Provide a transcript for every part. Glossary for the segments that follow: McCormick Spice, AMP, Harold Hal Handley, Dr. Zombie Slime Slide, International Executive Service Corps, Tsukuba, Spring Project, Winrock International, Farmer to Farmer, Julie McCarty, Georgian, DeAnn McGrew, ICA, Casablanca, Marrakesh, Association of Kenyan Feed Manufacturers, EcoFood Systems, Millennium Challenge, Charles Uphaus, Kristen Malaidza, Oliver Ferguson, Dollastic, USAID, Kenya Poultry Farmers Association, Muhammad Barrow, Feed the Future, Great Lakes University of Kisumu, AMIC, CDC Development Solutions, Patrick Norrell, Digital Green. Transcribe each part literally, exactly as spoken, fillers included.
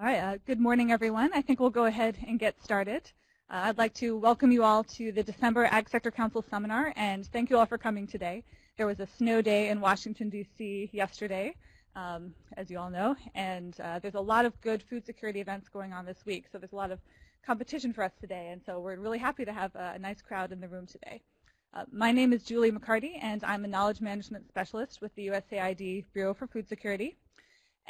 All right, uh, good morning, everyone. I think we'll go ahead and get started. Uh, I'd like to welcome you all to the December Ag Sector Council Seminar, and thank you all for coming today. There was a snow day in Washington, D C yesterday, um, as you all know, and uh, there's a lot of good food security events going on this week, so there's a lot of competition for us today, and so we're really happy to have a, a nice crowd in the room today. Uh, my name is Julie McCarty, and I'm a knowledge management specialist with the U S A I D Bureau for Food Security.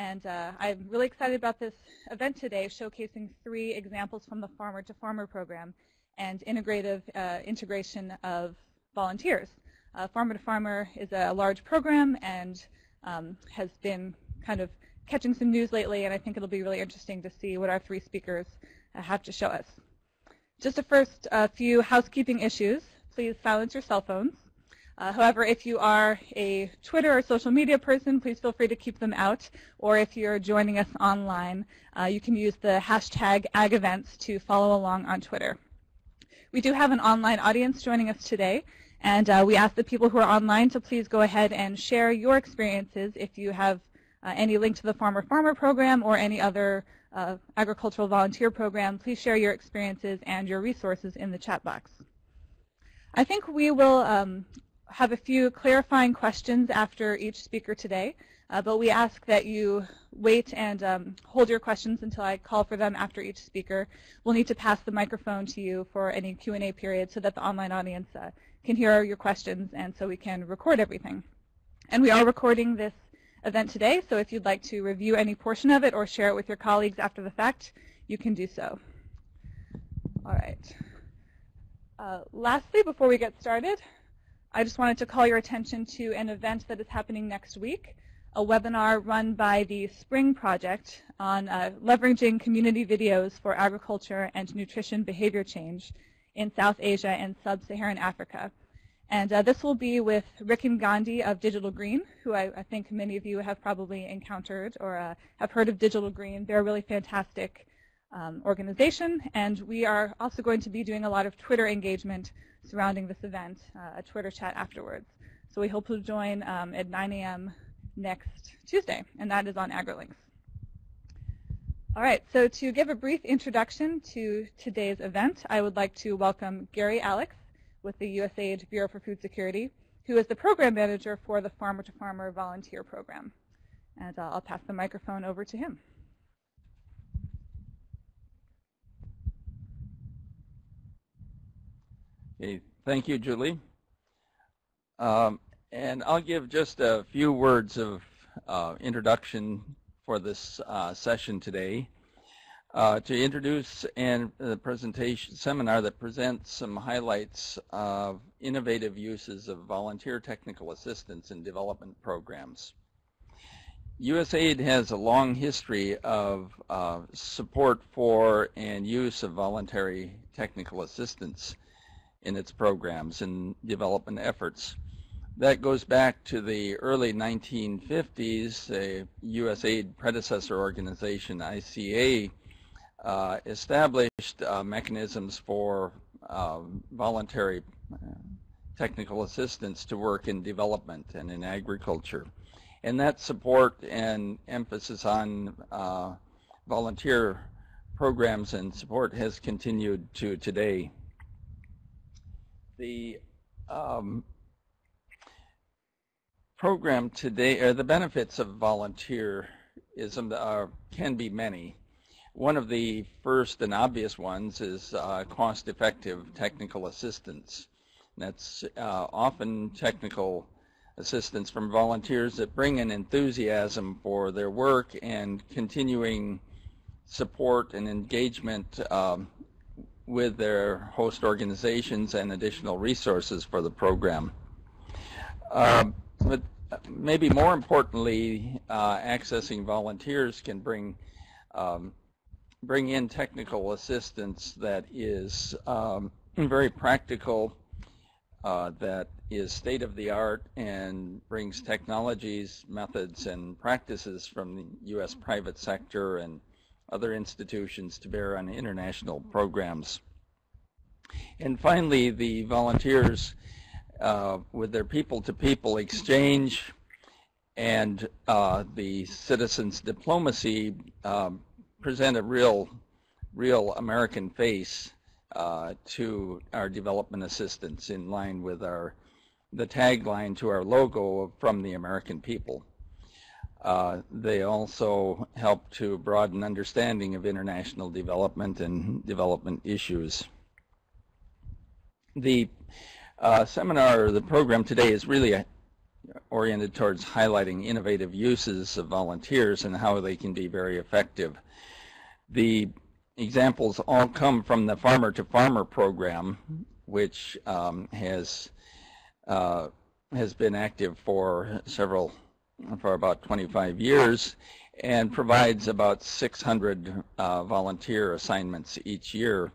And uh, I'm really excited about this event today, showcasing three examples from the Farmer to Farmer program and integrative uh, integration of volunteers. Uh, Farmer to Farmer is a large program and um, has been kind of catching some news lately, and I think it'll be really interesting to see what our three speakers uh, have to show us. Just a first uh, few housekeeping issues. Please silence your cell phones. Uh, however, if you are a Twitter or social media person, please feel free to keep them out. Or if you're joining us online, uh, you can use the hashtag AgEvents to follow along on Twitter. We do have an online audience joining us today, and uh, we ask the people who are online to please go ahead and share your experiences if you have uh, any link to the Farmer to Farmer program or any other uh, agricultural volunteer program. Please share your experiences and your resources in the chat box. I think we will um, have a few clarifying questions after each speaker today, uh, but we ask that you wait and um, hold your questions until I call for them after each speaker. We'll need to pass the microphone to you for any Q and A period so that the online audience uh, can hear your questions and so we can record everything. And we are recording this event today, so if you'd like to review any portion of it or share it with your colleagues after the fact, you can do so. All right. Uh, lastly, before we get started, I just wanted to call your attention to an event that is happening next week, a webinar run by the Spring Project on uh, leveraging community videos for agriculture and nutrition behavior change in South Asia and Sub-Saharan Africa. And uh, this will be with Rick and Gandhi of Digital Green, who I, I think many of you have probably encountered or uh, have heard of Digital Green. They're a really fantastic um, organization, and we are also going to be doing a lot of Twitter engagement surrounding this event, uh, a Twitter chat afterwards. So we hope you'll join um, at nine A M next Tuesday, and that is on Agrilinks. All right, so to give a brief introduction to today's event, I would like to welcome Gary Alex with the U S A I D Bureau for Food Security, who is the program manager for the Farmer to Farmer volunteer program. And uh, I'll pass the microphone over to him. Okay, thank you, Julie. Um, and I'll give just a few words of uh, introduction for this uh, session today uh, to introduce and the presentation seminar that presents some highlights of innovative uses of volunteer technical assistance in development programs. U S A I D has a long history of uh, support for and use of voluntary technical assistance in its programs and development efforts. That goes back to the early nineteen fifties. The U S A I D predecessor organization, I C A, uh, established uh, mechanisms for uh, voluntary technical assistance to work in development and in agriculture. And that support and emphasis on uh, volunteer programs and support has continued to today. The um, program today, or the benefits of volunteerism are, can be many. One of the first and obvious ones is uh, cost-effective technical assistance. And that's uh, often technical assistance from volunteers that bring an enthusiasm for their work and continuing support and engagement um, with their host organizations and additional resources for the program. Uh, but maybe more importantly, uh, accessing volunteers can bring um, bring in technical assistance that is um, very practical, uh, that is state of the art, and brings technologies, methods, and practices from the U S private sector and other institutions to bear on international programs. And finally, the volunteers uh, with their people-to-people exchange and uh, the citizens diplomacy uh, present a real, real American face uh, to our development assistance, in line with our the tagline to our logo of "From the American People." Uh, they also help to broaden understanding of international development and development issues. The uh, seminar, or the program today, is really a, oriented towards highlighting innovative uses of volunteers and how they can be very effective. The examples all come from the Farmer to Farmer program, which um, has uh, has been active for several for about twenty-five years, and provides about six hundred uh, volunteer assignments each year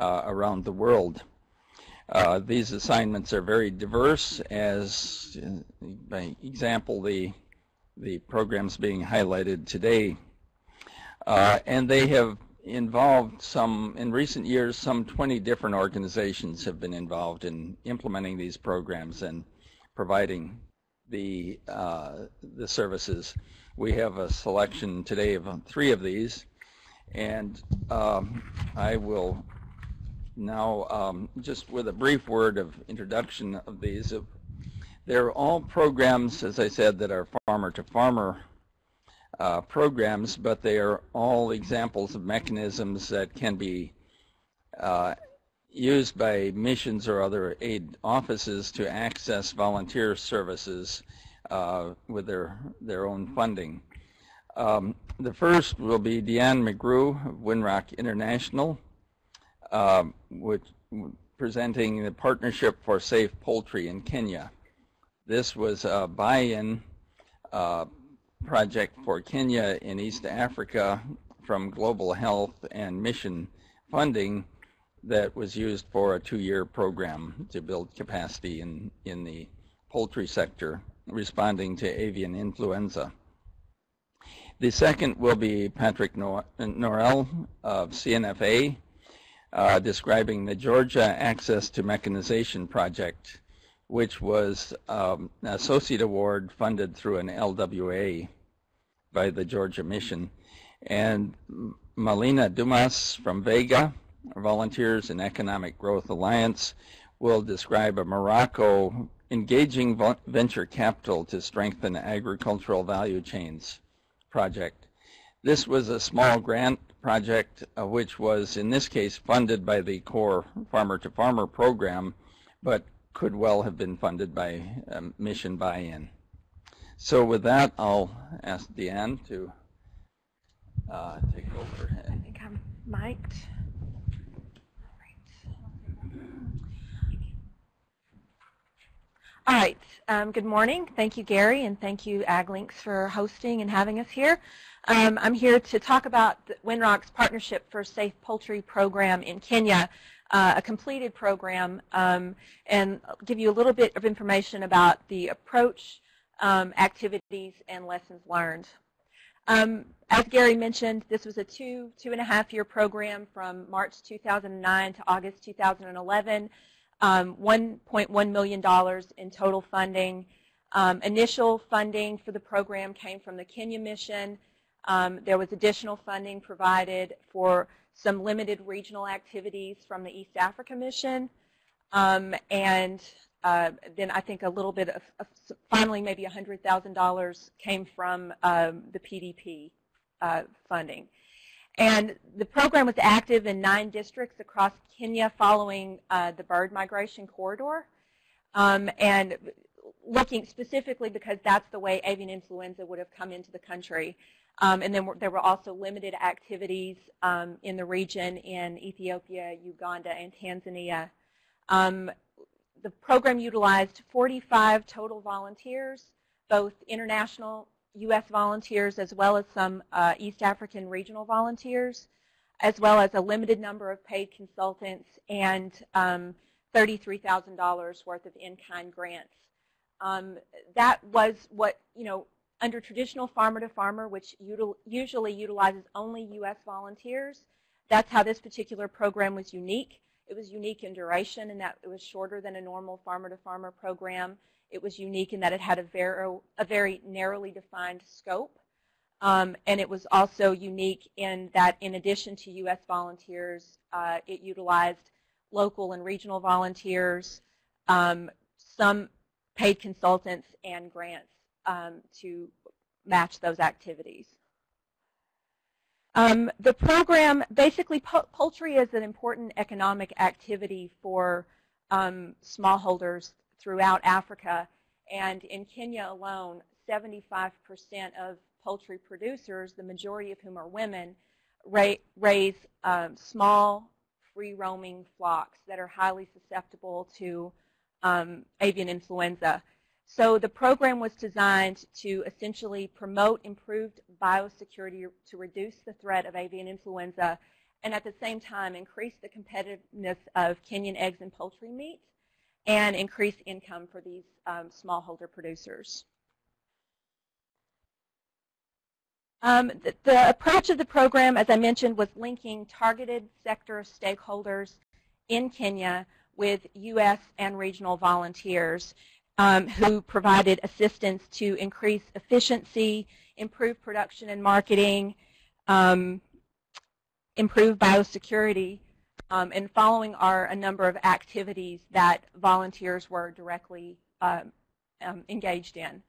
uh, around the world. Uh, these assignments are very diverse, as uh, by example the the programs being highlighted today, uh, and they have involved some, in recent years, some twenty different organizations have been involved in implementing these programs and providing the uh, the services. We have a selection today of three of these, and um, I will now um, just with a brief word of introduction of these. They're all programs, as I said, that are farmer to farmer uh, programs, but they are all examples of mechanisms that can be uh, used by missions or other aid offices to access volunteer services uh, with their their own funding. Um, the first will be DeAnn McGrew of Winrock International, uh, which presenting the Partnership for Safe Poultry in Kenya. This was a buy-in uh, project for Kenya in East Africa from Global Health and Mission funding that was used for a two-year program to build capacity in, in the poultry sector, responding to avian influenza. The second will be Patrick Norrell of C N F A, uh, describing the Georgia Access to Mechanization project, which was um, an associate award funded through an L W A by the Georgia Mission. And Malina Dumas from Vega, Volunteers in Economic Growth Alliance, will describe a Morocco engaging venture capital to strengthen agricultural value chains project. This was a small grant project, uh, which was in this case funded by the core Farmer to Farmer program, but could well have been funded by um, mission buy-in. So with that, I'll ask DeAnn to uh, take over. I think I'm mic'd. All right, um, good morning. Thank you, Gary, and thank you, Aglinks, for hosting and having us here. Um, I'm here to talk about Winrock's Partnership for Safe Poultry program in Kenya, uh, a completed program, um, and give you a little bit of information about the approach, um, activities, and lessons learned. Um, as Gary mentioned, this was a two, two and a half year program from March two thousand nine to August two thousand eleven. Um, one point one million dollars in total funding. Um, initial funding for the program came from the Kenya Mission. Um, there was additional funding provided for some limited regional activities from the East Africa Mission. Um, and uh, then I think a little bit of, of finally maybe one hundred thousand dollars came from um, the P D P uh, funding. And the program was active in nine districts across Kenya following uh, the bird migration corridor, um, and looking specifically because that's the way avian influenza would have come into the country. Um, and then there were also limited activities um, in the region in Ethiopia, Uganda, and Tanzania. Um, the program utilized forty-five total volunteers, both international U S volunteers as well as some uh, East African regional volunteers, as well as a limited number of paid consultants and um, thirty-three thousand dollars worth of in-kind grants. Um, that was what, you know, under traditional farmer-to-farmer, which util usually utilizes only U S volunteers, that's how this particular program was unique. It was unique in duration in that it was shorter than a normal farmer-to-farmer program. It was unique in that it had a very, a very narrowly defined scope, Um, and it was also unique in that in addition to U S volunteers, uh, it utilized local and regional volunteers, um, some paid consultants, and grants um, to match those activities. Um, the program, basically, poultry is an important economic activity for um, smallholders throughout Africa. And in Kenya alone, seventy-five percent of poultry producers, the majority of whom are women, ra raise um, small, free-roaming flocks that are highly susceptible to um, avian influenza. So the program was designed to essentially promote improved biosecurity to reduce the threat of avian influenza and at the same time increase the competitiveness of Kenyan eggs and poultry meat and increase income for these um, smallholder producers. Um, the, the approach of the program, as I mentioned, was linking targeted sector stakeholders in Kenya with U S and regional volunteers um, who provided assistance to increase efficiency, improve production and marketing, um, improve biosecurity, um, and following are a number of activities that volunteers were directly uh, um, engaged in.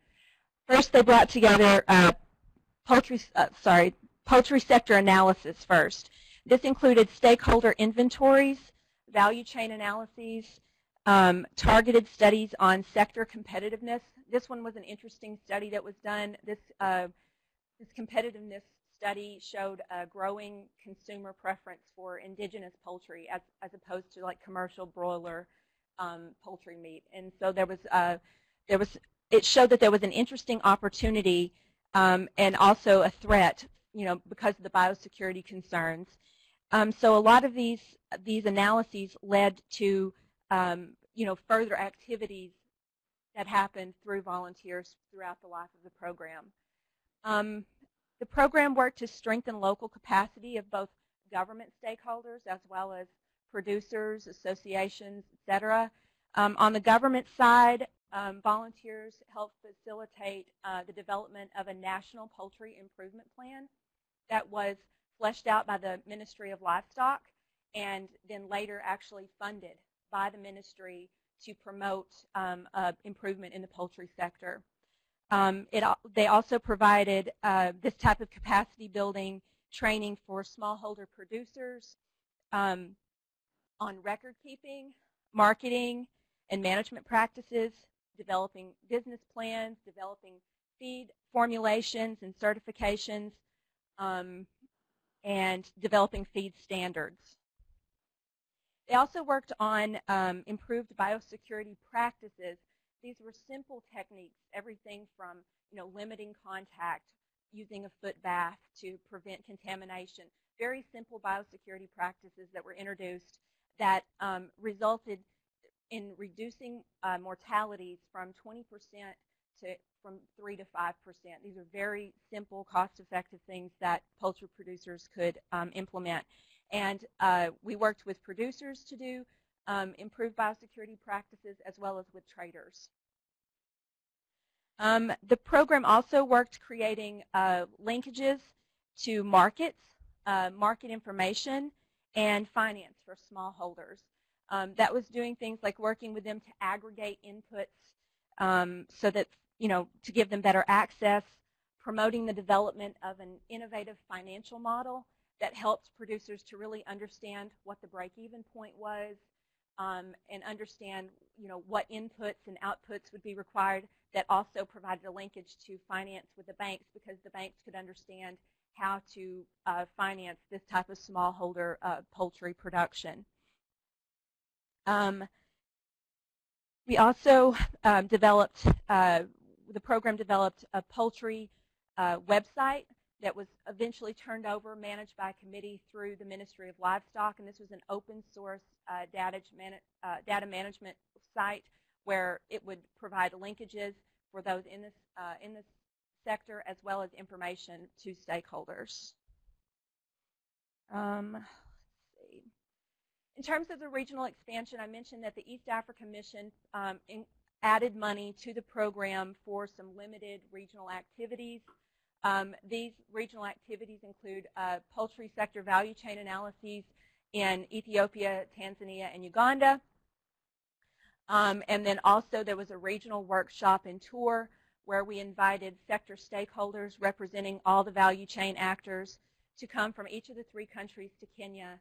First, they brought together uh, Poultry, uh, sorry, poultry sector analysis first. This included stakeholder inventories, value chain analyses, um, targeted studies on sector competitiveness. This one was an interesting study that was done. This, uh, this competitiveness study showed a growing consumer preference for indigenous poultry as, as opposed to like commercial broiler um, poultry meat. And so there was, uh, there was, it showed that there was an interesting opportunity Um, and also a threat, you know, because of the biosecurity concerns. Um, so a lot of these these analyses led to, um, you know, further activities that happened through volunteers throughout the life of the program. Um, the program worked to strengthen local capacity of both government stakeholders as well as producers, associations, et cetera. Um, on the government side, Um, volunteers helped facilitate uh, the development of a national poultry improvement plan that was fleshed out by the Ministry of Livestock and then later actually funded by the ministry to promote um, uh, improvement in the poultry sector. Um, it, they also provided uh, this type of capacity building training for smallholder producers um, on record keeping, marketing, and management practices, developing business plans, developing feed formulations and certifications, um, and developing feed standards. They also worked on um, improved biosecurity practices. These were simple techniques, everything from you know, limiting contact, using a foot bath to prevent contamination, very simple biosecurity practices that were introduced that um, resulted in reducing uh, mortalities from twenty percent to from three to five percent. These are very simple, cost-effective things that poultry producers could um, implement. And uh, we worked with producers to do um, improved biosecurity practices as well as with traders. Um, the program also worked creating uh, linkages to markets, uh, market information, and finance for smallholders. Um, that was doing things like working with them to aggregate inputs um, so that, you know, to give them better access, promoting the development of an innovative financial model that helps producers to really understand what the break-even point was um, and understand, you know, what inputs and outputs would be required. That also provided a linkage to finance with the banks because the banks could understand how to uh, finance this type of smallholder uh, poultry production. Um, we also um, developed, uh, the program developed a poultry uh, website that was eventually turned over, managed by a committee through the Ministry of Livestock, and this was an open source uh, data, man uh, data management site where it would provide linkages for those in this, uh, in this sector as well as information to stakeholders. Um, In terms of the regional expansion, I mentioned that the East Africa Mission um, in, added money to the program for some limited regional activities. Um, these regional activities include uh, poultry sector value chain analyses in Ethiopia, Tanzania, and Uganda. Um, and then also there was a regional workshop and tour where we invited sector stakeholders representing all the value chain actors to come from each of the three countries to Kenya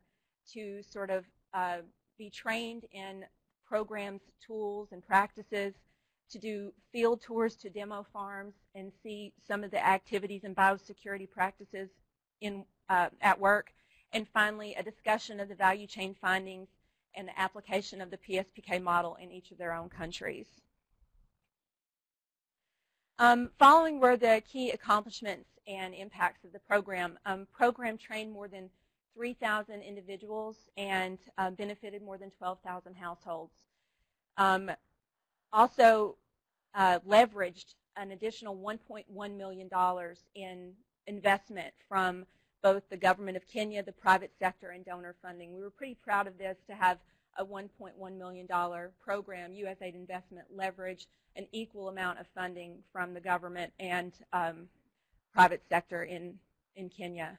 to sort of uh, be trained in programs, tools, and practices, to do field tours to demo farms and see some of the activities and biosecurity practices in, uh, at work. And finally, a discussion of the value chain findings and the application of the P S P K model in each of their own countries. Um, following were the key accomplishments and impacts of the program. Um, program trained more than three thousand individuals and uh, benefited more than twelve thousand households. Um, also uh, leveraged an additional one point one million dollars in investment from both the government of Kenya, the private sector, and donor funding. We were pretty proud of this, to have a one point one million dollars program, U S A I D investment, leverage an equal amount of funding from the government and um, private sector in, in Kenya.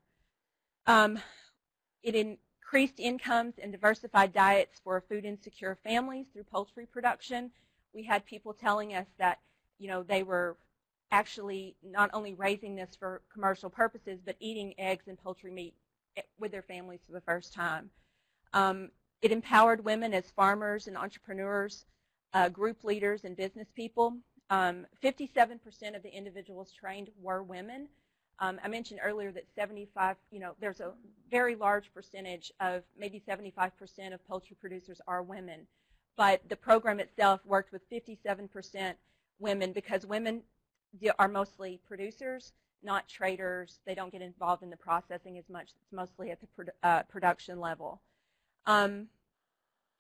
Um, it increased incomes and diversified diets for food insecure families through poultry production. We had people telling us that, you know, they were actually not only raising this for commercial purposes, but eating eggs and poultry meat with their families for the first time. Um, it empowered women as farmers and entrepreneurs, uh, group leaders, and business people. Um, fifty-seven percent of the individuals trained were women. Um, I mentioned earlier that seventy-five, you know, there's a very large percentage of, maybe seventy-five percent of poultry producers are women. But the program itself worked with fifty-seven percent women, because women are mostly producers, not traders. They don't get involved in the processing as much. It's mostly at the produ uh, production level. Um,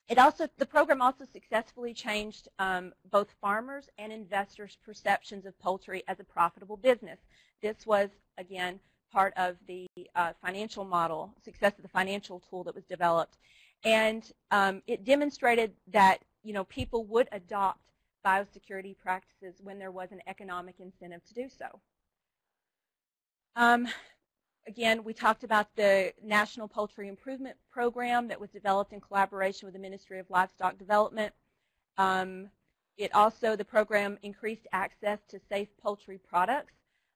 it also, the program also successfully changed um, both farmers and investors' perceptions of poultry as a profitable business. This was, again, part of the uh, financial model, success of the financial tool that was developed. And um, it demonstrated that, you know, people would adopt biosecurity practices when there was an economic incentive to do so. Um, again, we talked about the National Poultry Improvement Program that was developed in collaboration with the Ministry of Livestock Development. Um, it also, the program increased access to safe poultry products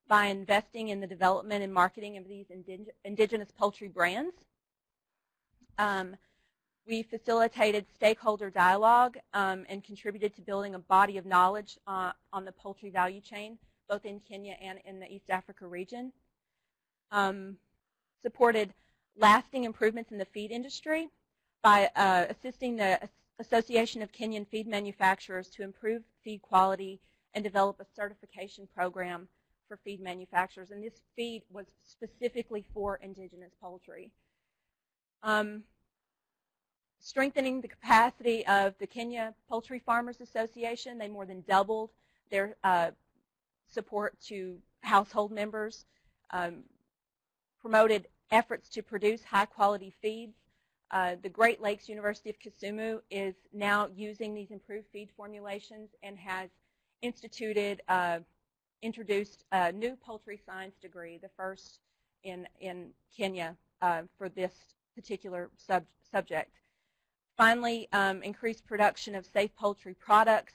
by investing in the development and marketing of these indig indigenous poultry brands. Um, We facilitated stakeholder dialogue um, and contributed to building a body of knowledge uh, on the poultry value chain, both in Kenya and in the East Africa region. Um, supported lasting improvements in the feed industry by uh, assisting the Association of Kenyan Feed Manufacturers to improve feed quality and develop a certification program for feed manufacturers. And this feed was specifically for indigenous poultry. Um, Strengthening the capacity of the Kenya Poultry Farmers Association. They more than doubled their uh, support to household members, um, promoted efforts to produce high-quality feeds. Uh, the Great Lakes University of Kisumu is now using these improved feed formulations and has instituted, uh, introduced a new poultry science degree, the first in, in Kenya uh, for this particular sub subject. Finally, um, increased production of safe poultry products.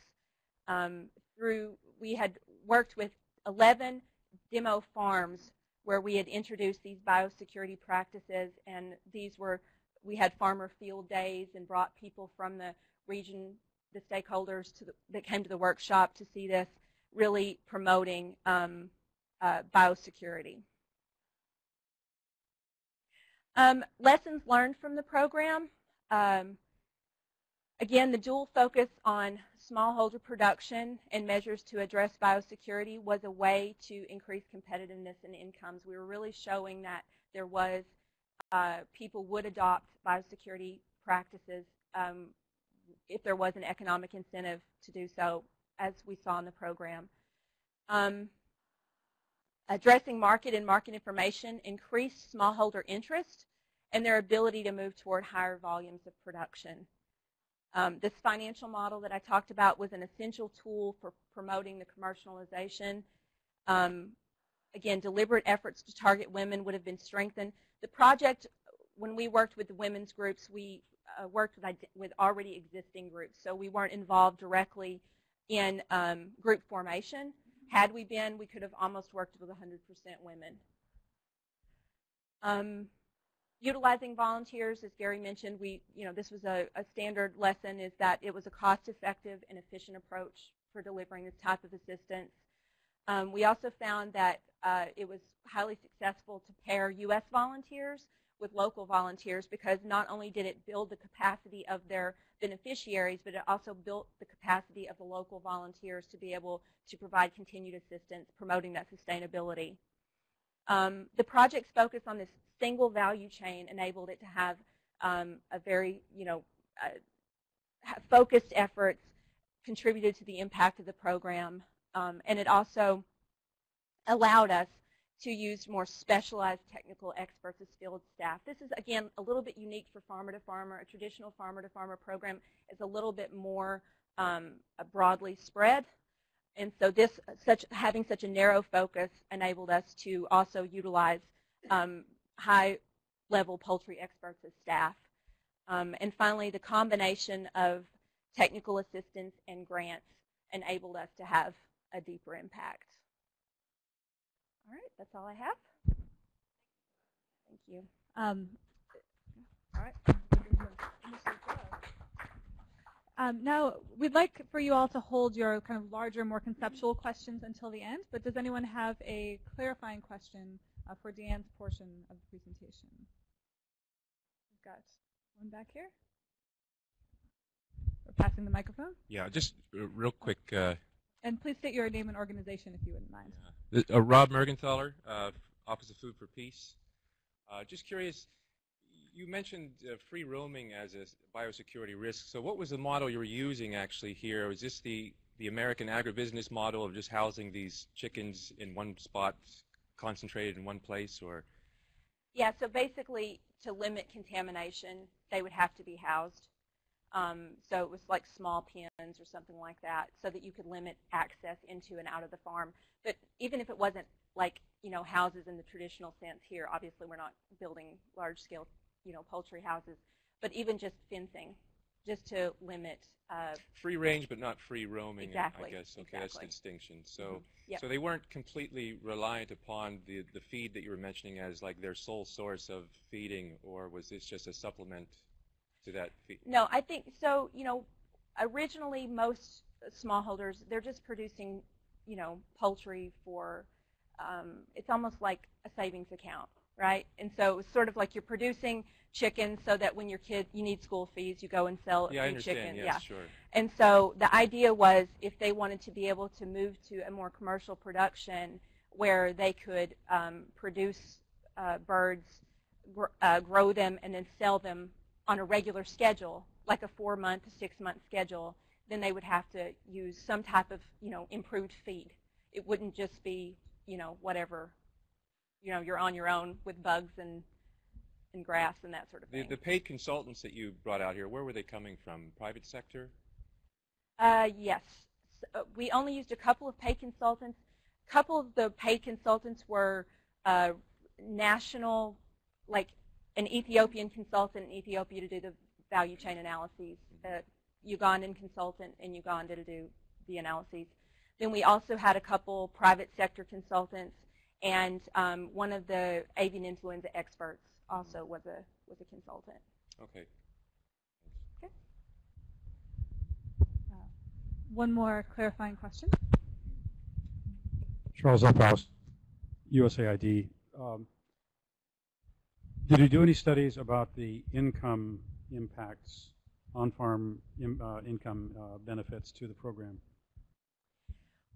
Um, through, we had worked with eleven demo farms where we had introduced these biosecurity practices, and these were, we had farmer field days and brought people from the region, the stakeholders to the, that came to the workshop to see this, really promoting um, uh, biosecurity. Um, lessons learned from the program. Um, Again, the dual focus on smallholder production and measures to address biosecurity was a way to increase competitiveness and incomes. We were really showing that there was, uh, people would adopt biosecurity practices um, if there was an economic incentive to do so, as we saw in the program. Um, addressing market and market information increased smallholder interest and their ability to move toward higher volumes of production. Um, this financial model that I talked about was an essential tool for promoting the commercialization um, again, deliberate efforts to target women would have been strengthened. The project, when we worked with the women's groups, we uh, worked with, with already existing groups, so we weren't involved directly in um, group formation. Had we been, we could have almost worked with one hundred percent women. Um, utilizing volunteers, as Gary mentioned, we, you know, this was a, a standard lesson, is that it was a cost-effective and efficient approach for delivering this type of assistance. Um, we also found that uh, it was highly successful to pair U S volunteers with local volunteers, because not only did it build the capacity of their beneficiaries, but it also built the capacity of the local volunteers to be able to provide continued assistance, promoting that sustainability. Um, the project's focus on this single value chain enabled it to have um, a very, you know, uh, focused efforts, contributed to the impact of the program, um, and it also allowed us to use more specialized technical experts as field staff. This is, again, a little bit unique for Farmer to Farmer. A traditional Farmer to Farmer program is a little bit more um, broadly spread. And so this, such, having such a narrow focus enabled us to also utilize um, high-level poultry experts as staff. Um, and finally, the combination of technical assistance and grants enabled us to have a deeper impact. All right, that's all I have. Thank you. Um, all right. Um, now, we'd like for you all to hold your kind of larger, more conceptual questions until the end, but does anyone have a clarifying question uh, for DeAnn's portion of the presentation? We've got one back here. We're passing the microphone. Yeah, just uh, real quick. Uh, And please state your name and organization, if you wouldn't mind. Yeah. Uh, Rob Mergenthaler, uh, Office of Food for Peace. Uh, just curious, you mentioned uh, free roaming as a biosecurity risk. So what was the model you were using actually here? Was this the, the American agribusiness model of just housing these chickens in one spot, concentrated in one place? Or? Yeah, so basically to limit contamination, they would have to be housed. Um, so it was like small pens or something like that, so that you could limit access into and out of the farm. But even if it wasn't like, you know, houses in the traditional sense here, obviously we're not building large-scale, you know, poultry houses, but even just fencing, just to limit. Uh, free range, but not free roaming, exactly, I guess. Okay, exactly. That's the distinction. So, mm-hmm. Yep. So they weren't completely reliant upon the, the feed that you were mentioning as like their sole source of feeding, or was this just a supplement to that feed? No, I think so. You know, originally most smallholders, they're just producing, you know, poultry for. Um, it's almost like a savings account, right? And so it was sort of like you're producing chickens so that when your kid, you need school fees, you go and sell yeah, I understand. chicken. Yes, yeah, sure. And so the idea was, if they wanted to be able to move to a more commercial production where they could um, produce uh, birds, gr uh, grow them, and then sell them on a regular schedule, like a four-month, six-month schedule, then they would have to use some type of, you know, improved feed. It wouldn't just be, you know, whatever, you know, you're on your own with bugs and and grass and that sort of thing. The, the paid consultants that you brought out here, where were they coming from? Private sector? Uh, yes, so we only used a couple of paid consultants. A couple of the paid consultants were uh, national, like. An Ethiopian consultant in Ethiopia to do the value chain analyses, a Ugandan consultant in Uganda to do the analyses. Then we also had a couple private sector consultants, and um, one of the avian influenza experts also was a was a consultant. Okay. Okay. Uh, one more clarifying question. Charles Uphaus, U S A I D. Um, Did you do any studies about the income impacts, on-farm in, uh, income uh, benefits to the program?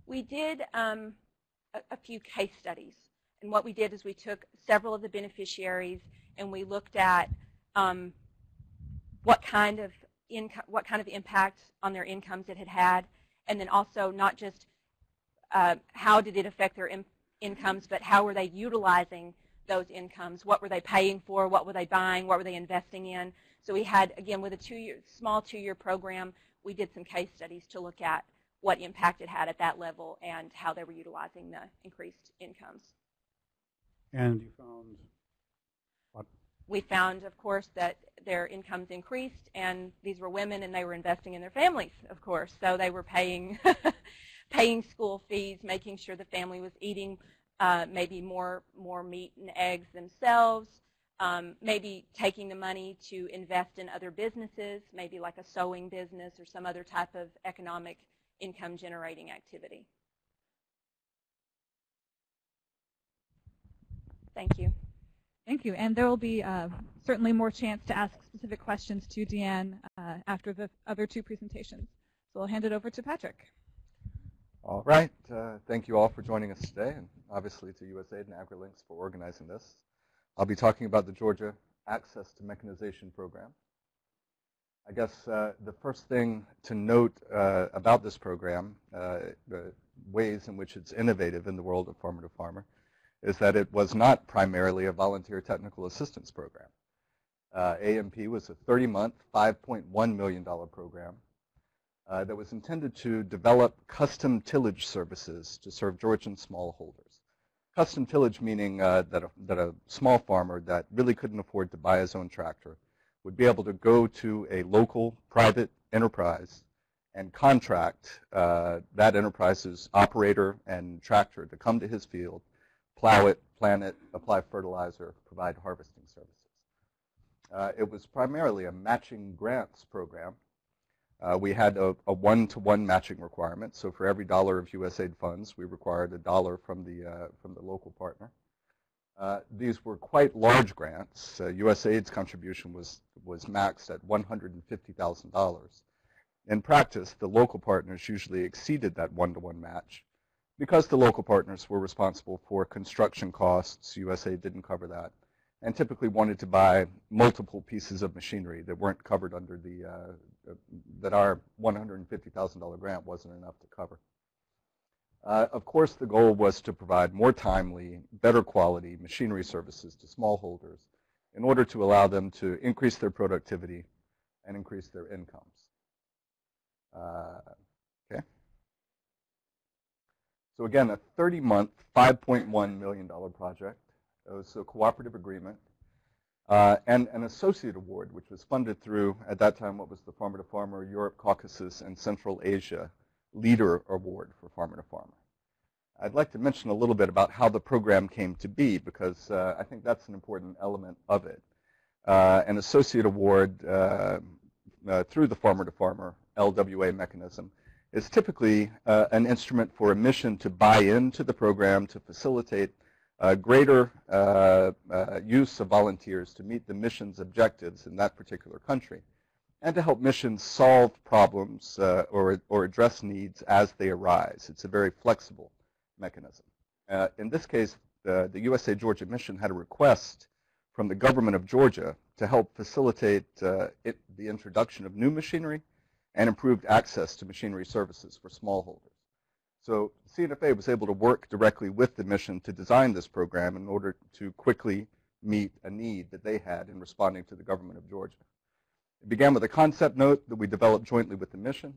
We did um, a, a few case studies. And what we did is we took several of the beneficiaries and we looked at um, what kind of income, what kind of impact on their incomes it had had, and then also not just uh, how did it affect their in incomes, but how were they utilizing those incomes. What were they paying for? What were they buying? What were they investing in? So we had, again, with a two-year, small two-year program, we did some case studies to look at what impact it had at that level and how they were utilizing the increased incomes. And you found what? We found, of course, that their incomes increased, and these were women, and they were investing in their families, of course. So they were paying paying school fees, making sure the family was eating uh, maybe more, more meat and eggs themselves, um, maybe taking the money to invest in other businesses, maybe like a sewing business or some other type of economic income-generating activity. Thank you. Thank you. And there will be uh, certainly more chance to ask specific questions to DeAnn uh, after the other two presentations. So I'll hand it over to Patrick. All right. Uh, thank you all for joining us today, and obviously to USAID and Agrilinks for organizing this. I'll be talking about the Georgia Access to Mechanization program. I guess uh, the first thing to note uh, about this program, uh, the ways in which it's innovative in the world of farmer to farmer, is that it was not primarily a volunteer technical assistance program. Uh, A M P was a thirty month, five point one million dollar program uh, that was intended to develop custom tillage services to serve Georgian smallholders. Custom tillage meaning uh, that, a, that a small farmer that really couldn't afford to buy his own tractor would be able to go to a local private enterprise and contract uh, that enterprise's operator and tractor to come to his field, plow it, plant it, apply fertilizer, provide harvesting services. Uh, it was primarily a matching grants program. Uh, we had a one-to-one matching requirement. So for every dollar of USAID funds, we required a dollar from the, uh, from the local partner. Uh, these were quite large grants. Uh, USAID's contribution was, was maxed at one hundred fifty thousand dollars. In practice, the local partners usually exceeded that one-to-one match. Because the local partners were responsible for construction costs, USAID didn't cover that, and typically wanted to buy multiple pieces of machinery that weren't covered under the, uh, that our one hundred fifty thousand dollar grant wasn't enough to cover. Uh, of course, the goal was to provide more timely, better quality machinery services to smallholders in order to allow them to increase their productivity and increase their incomes. Uh, okay. So again, a thirty month, five point one million dollar project. It was a cooperative agreement uh, and an associate award, which was funded through, at that time, what was the Farmer to Farmer Europe, Caucasus, and Central Asia Leader Award for Farmer to Farmer. I'd like to mention a little bit about how the program came to be, because uh, I think that's an important element of it. Uh, an associate award uh, uh, through the Farmer to Farmer L W A mechanism is typically uh, an instrument for a mission to buy into the program to facilitate uh, greater uh, uh, use of volunteers to meet the mission's objectives in that particular country, and to help missions solve problems uh, or, or address needs as they arise. It's a very flexible mechanism. Uh, in this case, the, the U S A Georgia mission had a request from the government of Georgia to help facilitate uh, it, the introduction of new machinery and improved access to machinery services for smallholders. So C N F A was able to work directly with the mission to design this program in order to quickly meet a need that they had in responding to the government of Georgia. It began with a concept note that we developed jointly with the mission.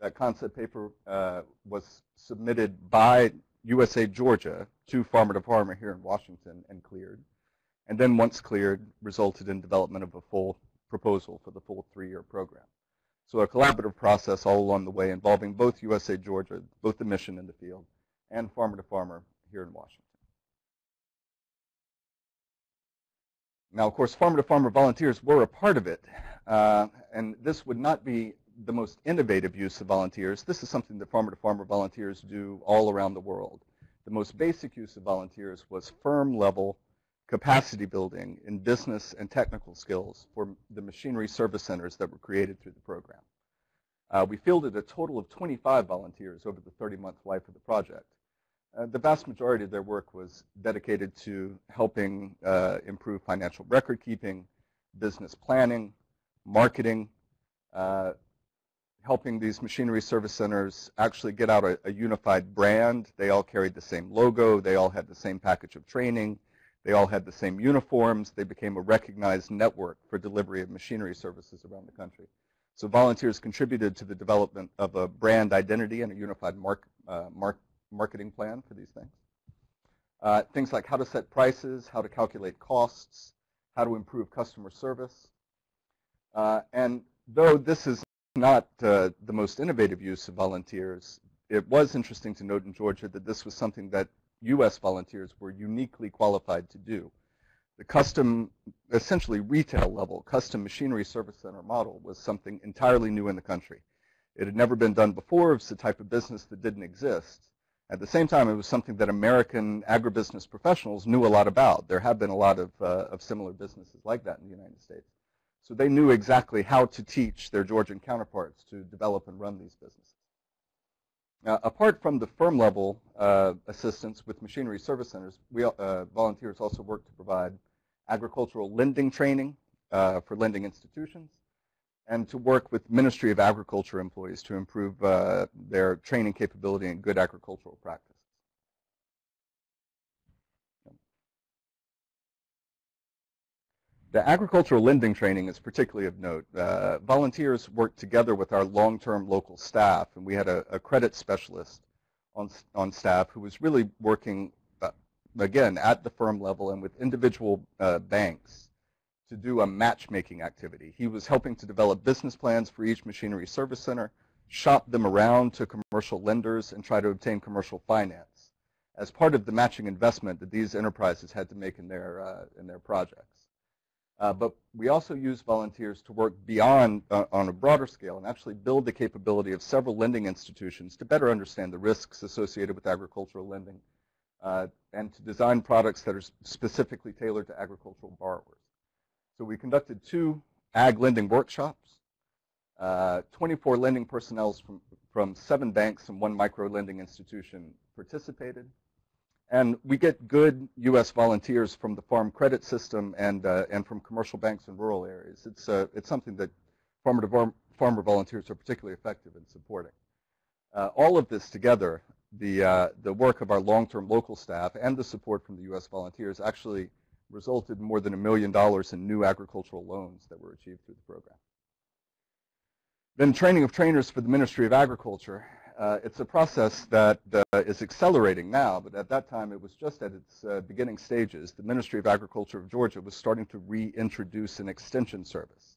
That concept paper uh, was submitted by U S A Georgia to Farmer to Farmer here in Washington and cleared. And then once cleared, resulted in development of a full proposal for the full three year program. So a collaborative process all along the way involving both U S A Georgia, both the mission in the field, and Farmer to Farmer here in Washington. Now, of course, Farmer to Farmer volunteers were a part of it. Uh, and this would not be the most innovative use of volunteers. This is something that Farmer to Farmer volunteers do all around the world. The most basic use of volunteers was firm level capacity building in business and technical skills for the machinery service centers that were created through the program. Uh, we fielded a total of twenty-five volunteers over the thirty month life of the project. Uh, the vast majority of their work was dedicated to helping uh, improve financial record keeping, business planning, marketing, uh, helping these machinery service centers actually get out a, a unified brand. They all carried the same logo. They all had the same package of training. They all had the same uniforms. They became a recognized network for delivery of machinery services around the country. So volunteers contributed to the development of a brand identity and a unified mark, uh, mark, marketing plan for these things. Uh, things like how to set prices, how to calculate costs, how to improve customer service. Uh, and though this is not uh, the most innovative use of volunteers, it was interesting to note in Georgia that this was something that U S volunteers were uniquely qualified to do. The custom, essentially retail level, custom machinery service center model was something entirely new in the country. It had never been done before. It was the type of business that didn't exist. At the same time, it was something that American agribusiness professionals knew a lot about. There have been a lot of, uh, of similar businesses like that in the United States. So they knew exactly how to teach their Georgian counterparts to develop and run these businesses. Now, apart from the firm level uh, assistance with machinery service centers, we, uh, volunteers also work to provide agricultural lending training uh, for lending institutions, and to work with Ministry of Agriculture employees to improve uh, their training capability and good agricultural practices. The agricultural lending training is particularly of note. Uh, volunteers worked together with our long-term local staff, and we had a, a credit specialist on, on staff who was really working, uh, again, at the firm level and with individual uh, banks to do a matchmaking activity. He was helping to develop business plans for each machinery service center, shop them around to commercial lenders, and try to obtain commercial finance as part of the matching investment that these enterprises had to make in their, uh, in their projects. Uh, but we also use volunteers to work beyond uh, on a broader scale and actually build the capability of several lending institutions to better understand the risks associated with agricultural lending uh, and to design products that are specifically tailored to agricultural borrowers. So we conducted two ag lending workshops, uh, twenty-four lending personnel from, from seven banks and one micro lending institution participated. And we get good U S volunteers from the farm credit system and, uh, and from commercial banks in rural areas. It's, uh, it's something that farmer to farmer volunteers are particularly effective in supporting. Uh, all of this together, the, uh, the work of our long-term local staff and the support from the U S volunteers actually resulted in more than a million dollars in new agricultural loans that were achieved through the program. Then training of trainers for the Ministry of Agriculture. Uh, it's a process that uh, is accelerating now, but at that time it was just at its uh, beginning stages. The Ministry of Agriculture of Georgia was starting to reintroduce an extension service.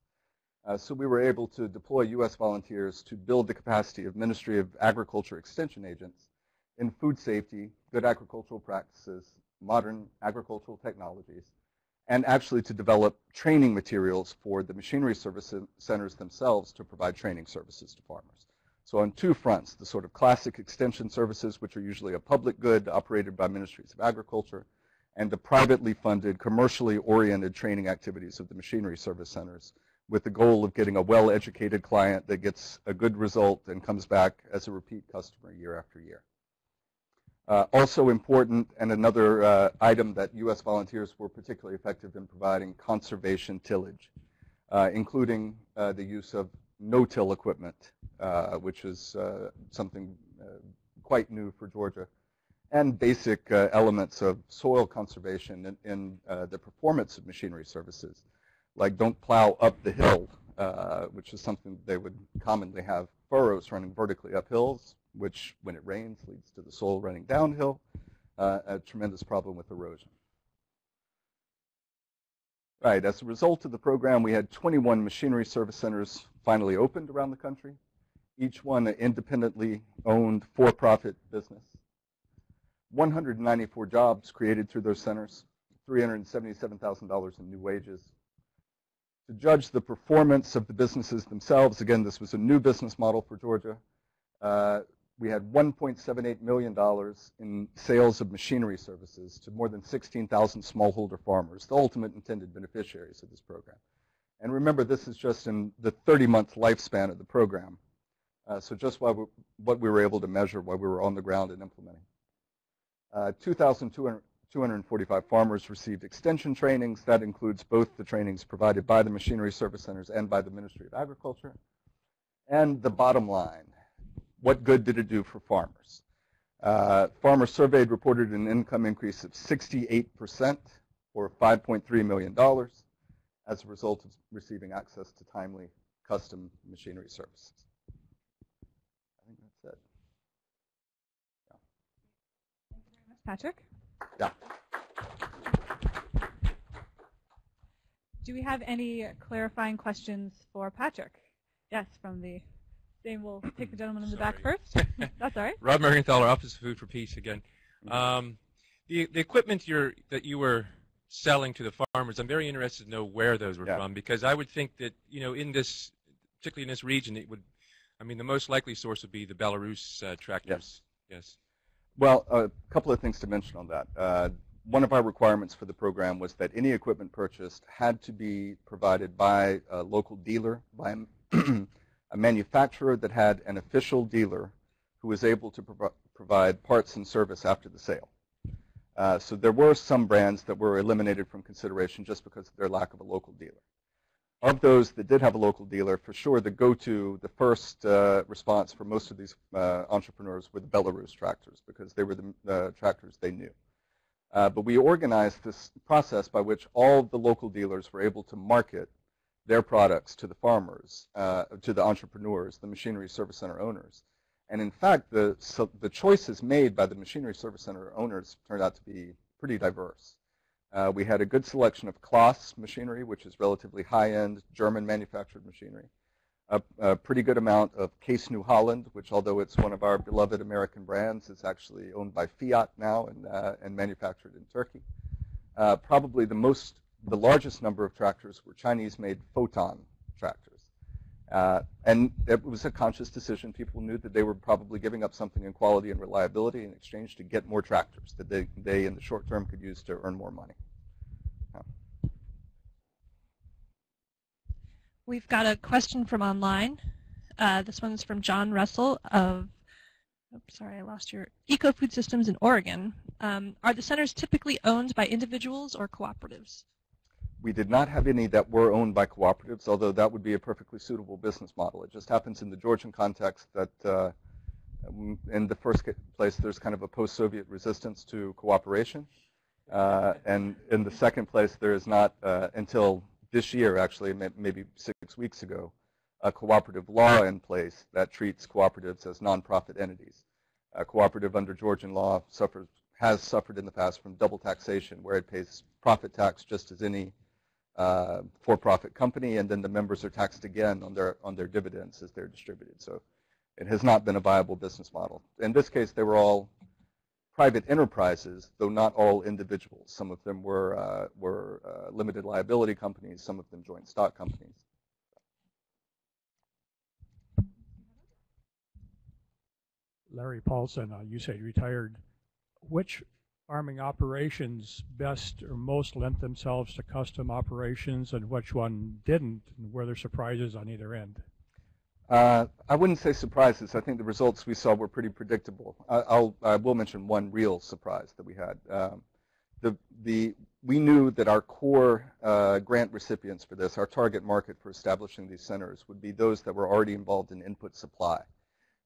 Uh, so we were able to deploy U S volunteers to build the capacity of Ministry of Agriculture extension agents in food safety, good agricultural practices, modern agricultural technologies, and actually to develop training materials for the machinery service centers themselves to provide training services to farmers. So on two fronts, the sort of classic extension services, which are usually a public good operated by Ministries of Agriculture, and the privately funded, commercially oriented training activities of the machinery service centers with the goal of getting a well-educated client that gets a good result and comes back as a repeat customer year after year. Uh, also important, and another uh, item that U S volunteers were particularly effective in providing, conservation tillage, uh, including uh, the use of no-till equipment, uh, which is uh, something uh, quite new for Georgia, and basic uh, elements of soil conservation in, in uh, the performance of machinery services, like don't plow up the hill, uh, which is something they would commonly have furrows running vertically up hills, which when it rains leads to the soil running downhill, uh, a tremendous problem with erosion. Right, as a result of the program, we had twenty-one machinery service centers finally opened around the country, each one an independently owned for-profit business. one hundred ninety-four jobs created through those centers, three hundred seventy-seven thousand dollars in new wages. To judge the performance of the businesses themselves, again, this was a new business model for Georgia. Uh, we had one point seven eight million dollars in sales of machinery services to more than sixteen thousand smallholder farmers, the ultimate intended beneficiaries of this program. And remember, this is just in the thirty-month lifespan of the program. Uh, so just what we, what we were able to measure while we were on the ground and implementing. Uh, two thousand two hundred forty-five farmers received extension trainings. That includes both the trainings provided by the machinery service centers and by the Ministry of Agriculture. And the bottom line, what good did it do for farmers? Uh, farmers surveyed reported an income increase of sixty-eight percent, or five point three million dollars, as a result of receiving access to timely custom machinery services. I think that's it. Yeah. Thank you very much, Patrick. Yeah. Do we have any clarifying questions for Patrick? Yes, from the same. We'll take the gentleman in the back first. That's all right. Rob Mergenthaler, Office of Food for Peace again. Um, the, the equipment you're, that you were selling to the farmers, I'm very interested to know where those were yeah. from, because I would think that, you know, in this, particularly in this region, it would, I mean, the most likely source would be the Belarus uh, tractors. Yes. yes. Well, a couple of things to mention on that. Uh, one of our requirements for the program was that any equipment purchased had to be provided by a local dealer, by a, a manufacturer that had an official dealer who was able to pro provide parts and service after the sale. Uh, so there were some brands that were eliminated from consideration just because of their lack of a local dealer. Of those that did have a local dealer, for sure the go-to, the first uh, response for most of these uh, entrepreneurs were the Belarus tractors, because they were the uh, tractors they knew. Uh, but we organized this process by which all the local dealers were able to market their products to the farmers, uh, to the entrepreneurs, the machinery service center owners. And in fact, the, so the choices made by the machinery service center owners turned out to be pretty diverse. Uh, we had a good selection of Claas machinery, which is relatively high-end German manufactured machinery. A, a pretty good amount of Case New Holland, which, although it's one of our beloved American brands, is actually owned by Fiat now and, uh, and manufactured in Turkey. Uh, probably the most, the largest number of tractors were Chinese-made Foton tractors. Uh, and it was a conscious decision. People knew that they were probably giving up something in quality and reliability in exchange to get more tractors that they, they in the short term, could use to earn more money. Yeah. We've got a question from online. Uh, this one's from John Russell of, oops, sorry, I lost your, Eco Food Systems in Oregon. Um, are the centers typically owned by individuals or cooperatives? We did not have any that were owned by cooperatives, although that would be a perfectly suitable business model. It just happens in the Georgian context that uh, in the first place there's kind of a post-Soviet resistance to cooperation. Uh, and in the second place there is not, uh, until this year actually, maybe six weeks ago, a cooperative law in place that treats cooperatives as nonprofit entities. A cooperative under Georgian law suffers, has suffered in the past from double taxation, where it pays profit tax just as any Uh, for-profit company, and then the members are taxed again on their on their dividends as they're distributed. So it has not been a viable business model. In this case, they were all private enterprises, though not all individuals. Some of them were uh, were uh, limited liability companies. Some of them joint stock companies. Larry Paulson, uh, U S A I D retired. Which farming operations best or most lent themselves to custom operations, and which one didn't, and were there surprises on either end? Uh, I wouldn't say surprises. I think the results we saw were pretty predictable. I, I'll, I will mention one real surprise that we had. Um, the, the, we knew that our core uh, grant recipients for this, our target market for establishing these centers, would be those that were already involved in input supply.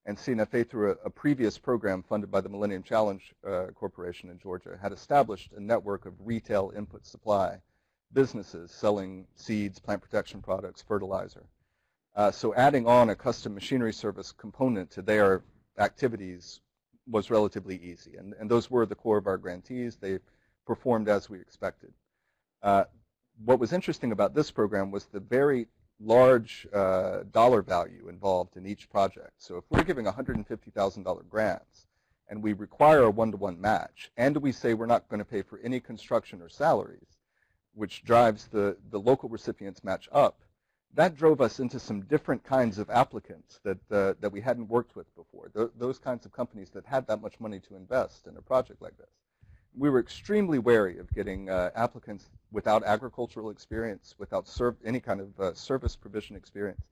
And C N F A, through a, a previous program funded by the Millennium Challenge uh, Corporation in Georgia, had established a network of retail input supply businesses selling seeds, plant protection products, fertilizer. Uh, so adding on a custom machinery service component to their activities was relatively easy. And, and those were the core of our grantees. They performed as we expected. Uh, what was interesting about this program was the very large uh, dollar value involved in each project. So if we're giving one hundred fifty thousand dollar grants and we require a one-to-one match, and we say we're not going to pay for any construction or salaries, which drives the, the local recipients match up, that drove us into some different kinds of applicants that, uh, that we hadn't worked with before, Th those kinds of companies that had that much money to invest in a project like this. We were extremely wary of getting uh, applicants without agricultural experience, without serv any kind of uh, service provision experience.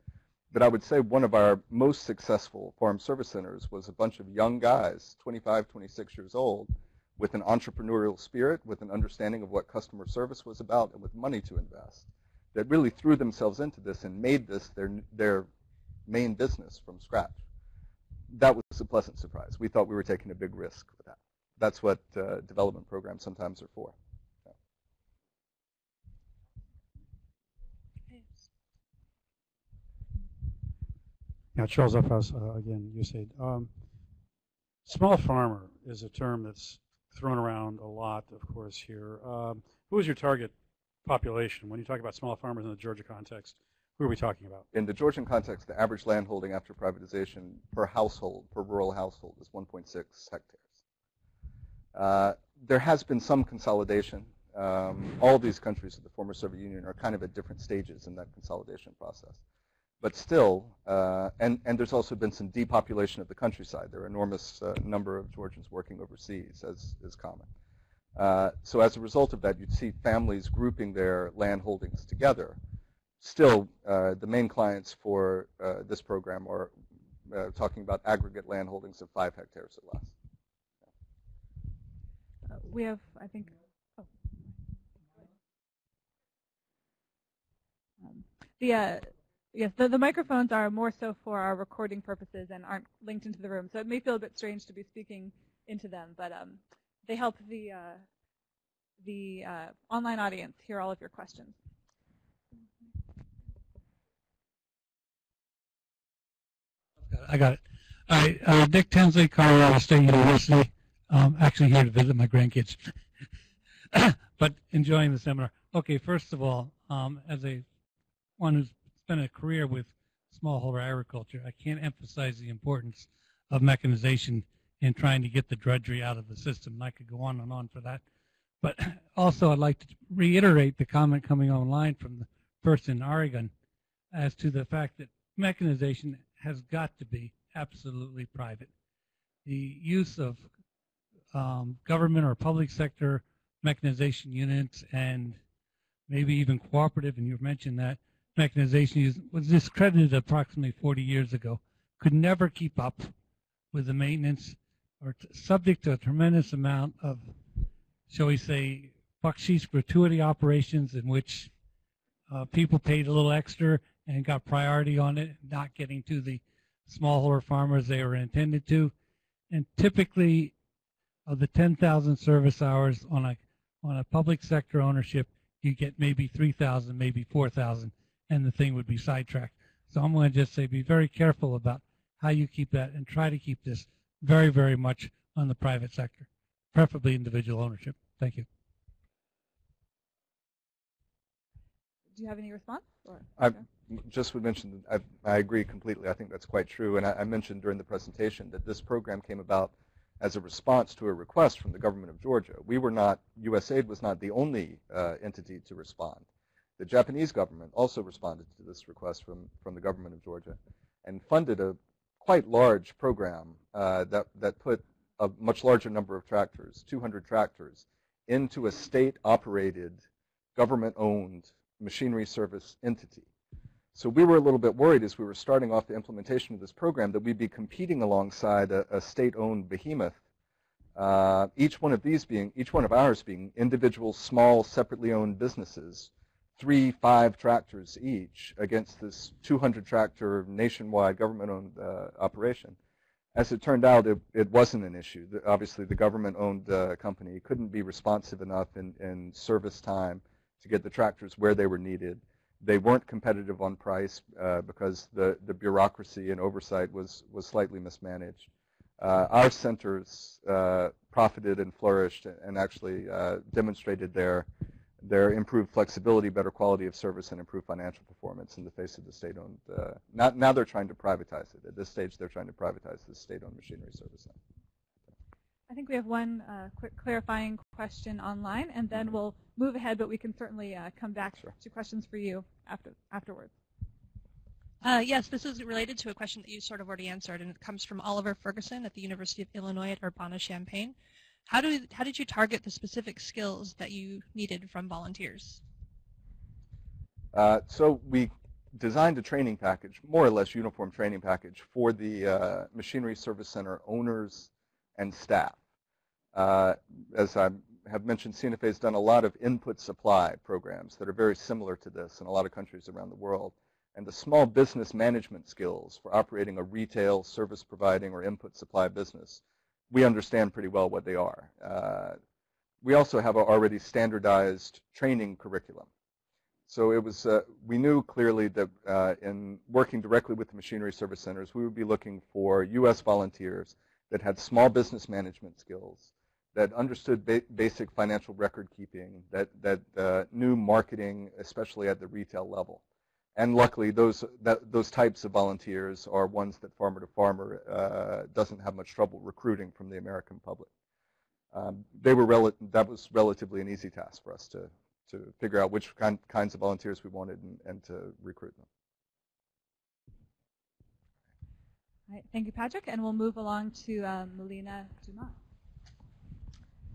But I would say one of our most successful farm service centers was a bunch of young guys, twenty-five, twenty-six years old, with an entrepreneurial spirit, with an understanding of what customer service was about, and with money to invest, that really threw themselves into this and made this their, their main business from scratch. That was a pleasant surprise. We thought we were taking a big risk with that. That's what uh, development programs sometimes are for. Yeah. Now, Charles F S, uh, again, U S A I D. Um, small farmer is a term that's thrown around a lot, of course, here. Um, who is your target population? When you talk about small farmers in the Georgia context, who are we talking about? In the Georgian context, the average land holding after privatization per household, per rural household, is one point six hectares. Uh, there has been some consolidation. Um, all these countries of the former Soviet Union are kind of at different stages in that consolidation process. But still, uh, and, and there's also been some depopulation of the countryside. There are an enormous uh, number of Georgians working overseas, as is common. Uh, so as a result of that, you'd see families grouping their land holdings together. Still, uh, the main clients for uh, this program are uh, talking about aggregate land holdings of five hectares or less. Uh, we have, I think, oh. um, the. Uh, Yes, the, the microphones are more so for our recording purposes and aren't linked into the room, so it may feel a bit strange to be speaking into them, but um, they help the, uh, the uh, online audience hear all of your questions. I got it. All right, uh, Dick Tinsley, Colorado State University. Um, actually here to visit my grandkids, but enjoying the seminar. Okay, first of all, um, as a one who's a career with smallholder agriculture, I can't emphasize the importance of mechanization in trying to get the drudgery out of the system. And I could go on and on for that. But also I'd like to reiterate the comment coming online from the person in Oregon as to the fact that mechanization has got to be absolutely private. The use of um, government or public sector mechanization units and maybe even cooperative, and you've mentioned that, mechanization was discredited approximately forty years ago, could never keep up with the maintenance, or subject to a tremendous amount of, shall we say, bucksheesh gratuity operations in which uh, people paid a little extra and got priority on it, not getting to the smallholder farmers they were intended to. And typically, of the ten thousand service hours on a, on a public sector ownership, you get maybe three thousand, maybe four thousand. And the thing would be sidetracked. So I'm going to just say be very careful about how you keep that and try to keep this very, very much on the private sector, preferably individual ownership. Thank you. Do you have any response? Or? I just would mention that I, I agree completely. I think that's quite true. And I, I mentioned during the presentation that this program came about as a response to a request from the government of Georgia. We were not, U S A I D was not the only uh, entity to respond. The Japanese government also responded to this request from, from the government of Georgia and funded a quite large program uh, that, that put a much larger number of tractors, two hundred tractors, into a state-operated, government-owned machinery service entity. So we were a little bit worried as we were starting off the implementation of this program that we'd be competing alongside a, a state-owned behemoth, uh, each one of these being, each one of ours being individual, small, separately owned businesses, three, five tractors each against this two hundred tractor nationwide government-owned uh, operation. As it turned out, it, it wasn't an issue. The, obviously, the government-owned uh, company couldn't be responsive enough in, in service time to get the tractors where they were needed. They weren't competitive on price uh, because the, the bureaucracy and oversight was, was slightly mismanaged. Uh, our centers uh, profited and flourished and actually uh, demonstrated their their improved flexibility, better quality of service, and improved financial performance in the face of the state-owned. Uh, not, now they're trying to privatize it. At this stage, they're trying to privatize the state-owned machinery service. I think we have one uh, quick clarifying question online, and then we'll move ahead, but we can certainly uh, come back sure. to questions for you after afterwards. Uh, yes, this is related to a question that you sort of already answered, and it comes from Oliver Ferguson at the University of Illinois at Urbana-Champaign. How, do, how did you target the specific skills that you needed from volunteers? Uh, so we designed a training package, more or less uniform training package, for the uh, Machinery Service Center owners and staff. Uh, as I have mentioned, C N F A has done a lot of input supply programs that are very similar to this in a lot of countries around the world. And the small business management skills for operating a retail, service providing, or input supply business, we understand pretty well what they are. Uh, we also have an already standardized training curriculum. So it was, uh, we knew clearly that uh, in working directly with the machinery service centers, we would be looking for U S volunteers that had small business management skills, that understood ba basic financial record keeping, that, that uh, knew marketing, especially at the retail level. And luckily, those, that, those types of volunteers are ones that Farmer to Farmer uh, doesn't have much trouble recruiting from the American public. Um, they were rel that was relatively an easy task for us to, to figure out which kind, kinds of volunteers we wanted and, and to recruit them. All right, thank you, Patrick. And we'll move along to um, Malina Dumas.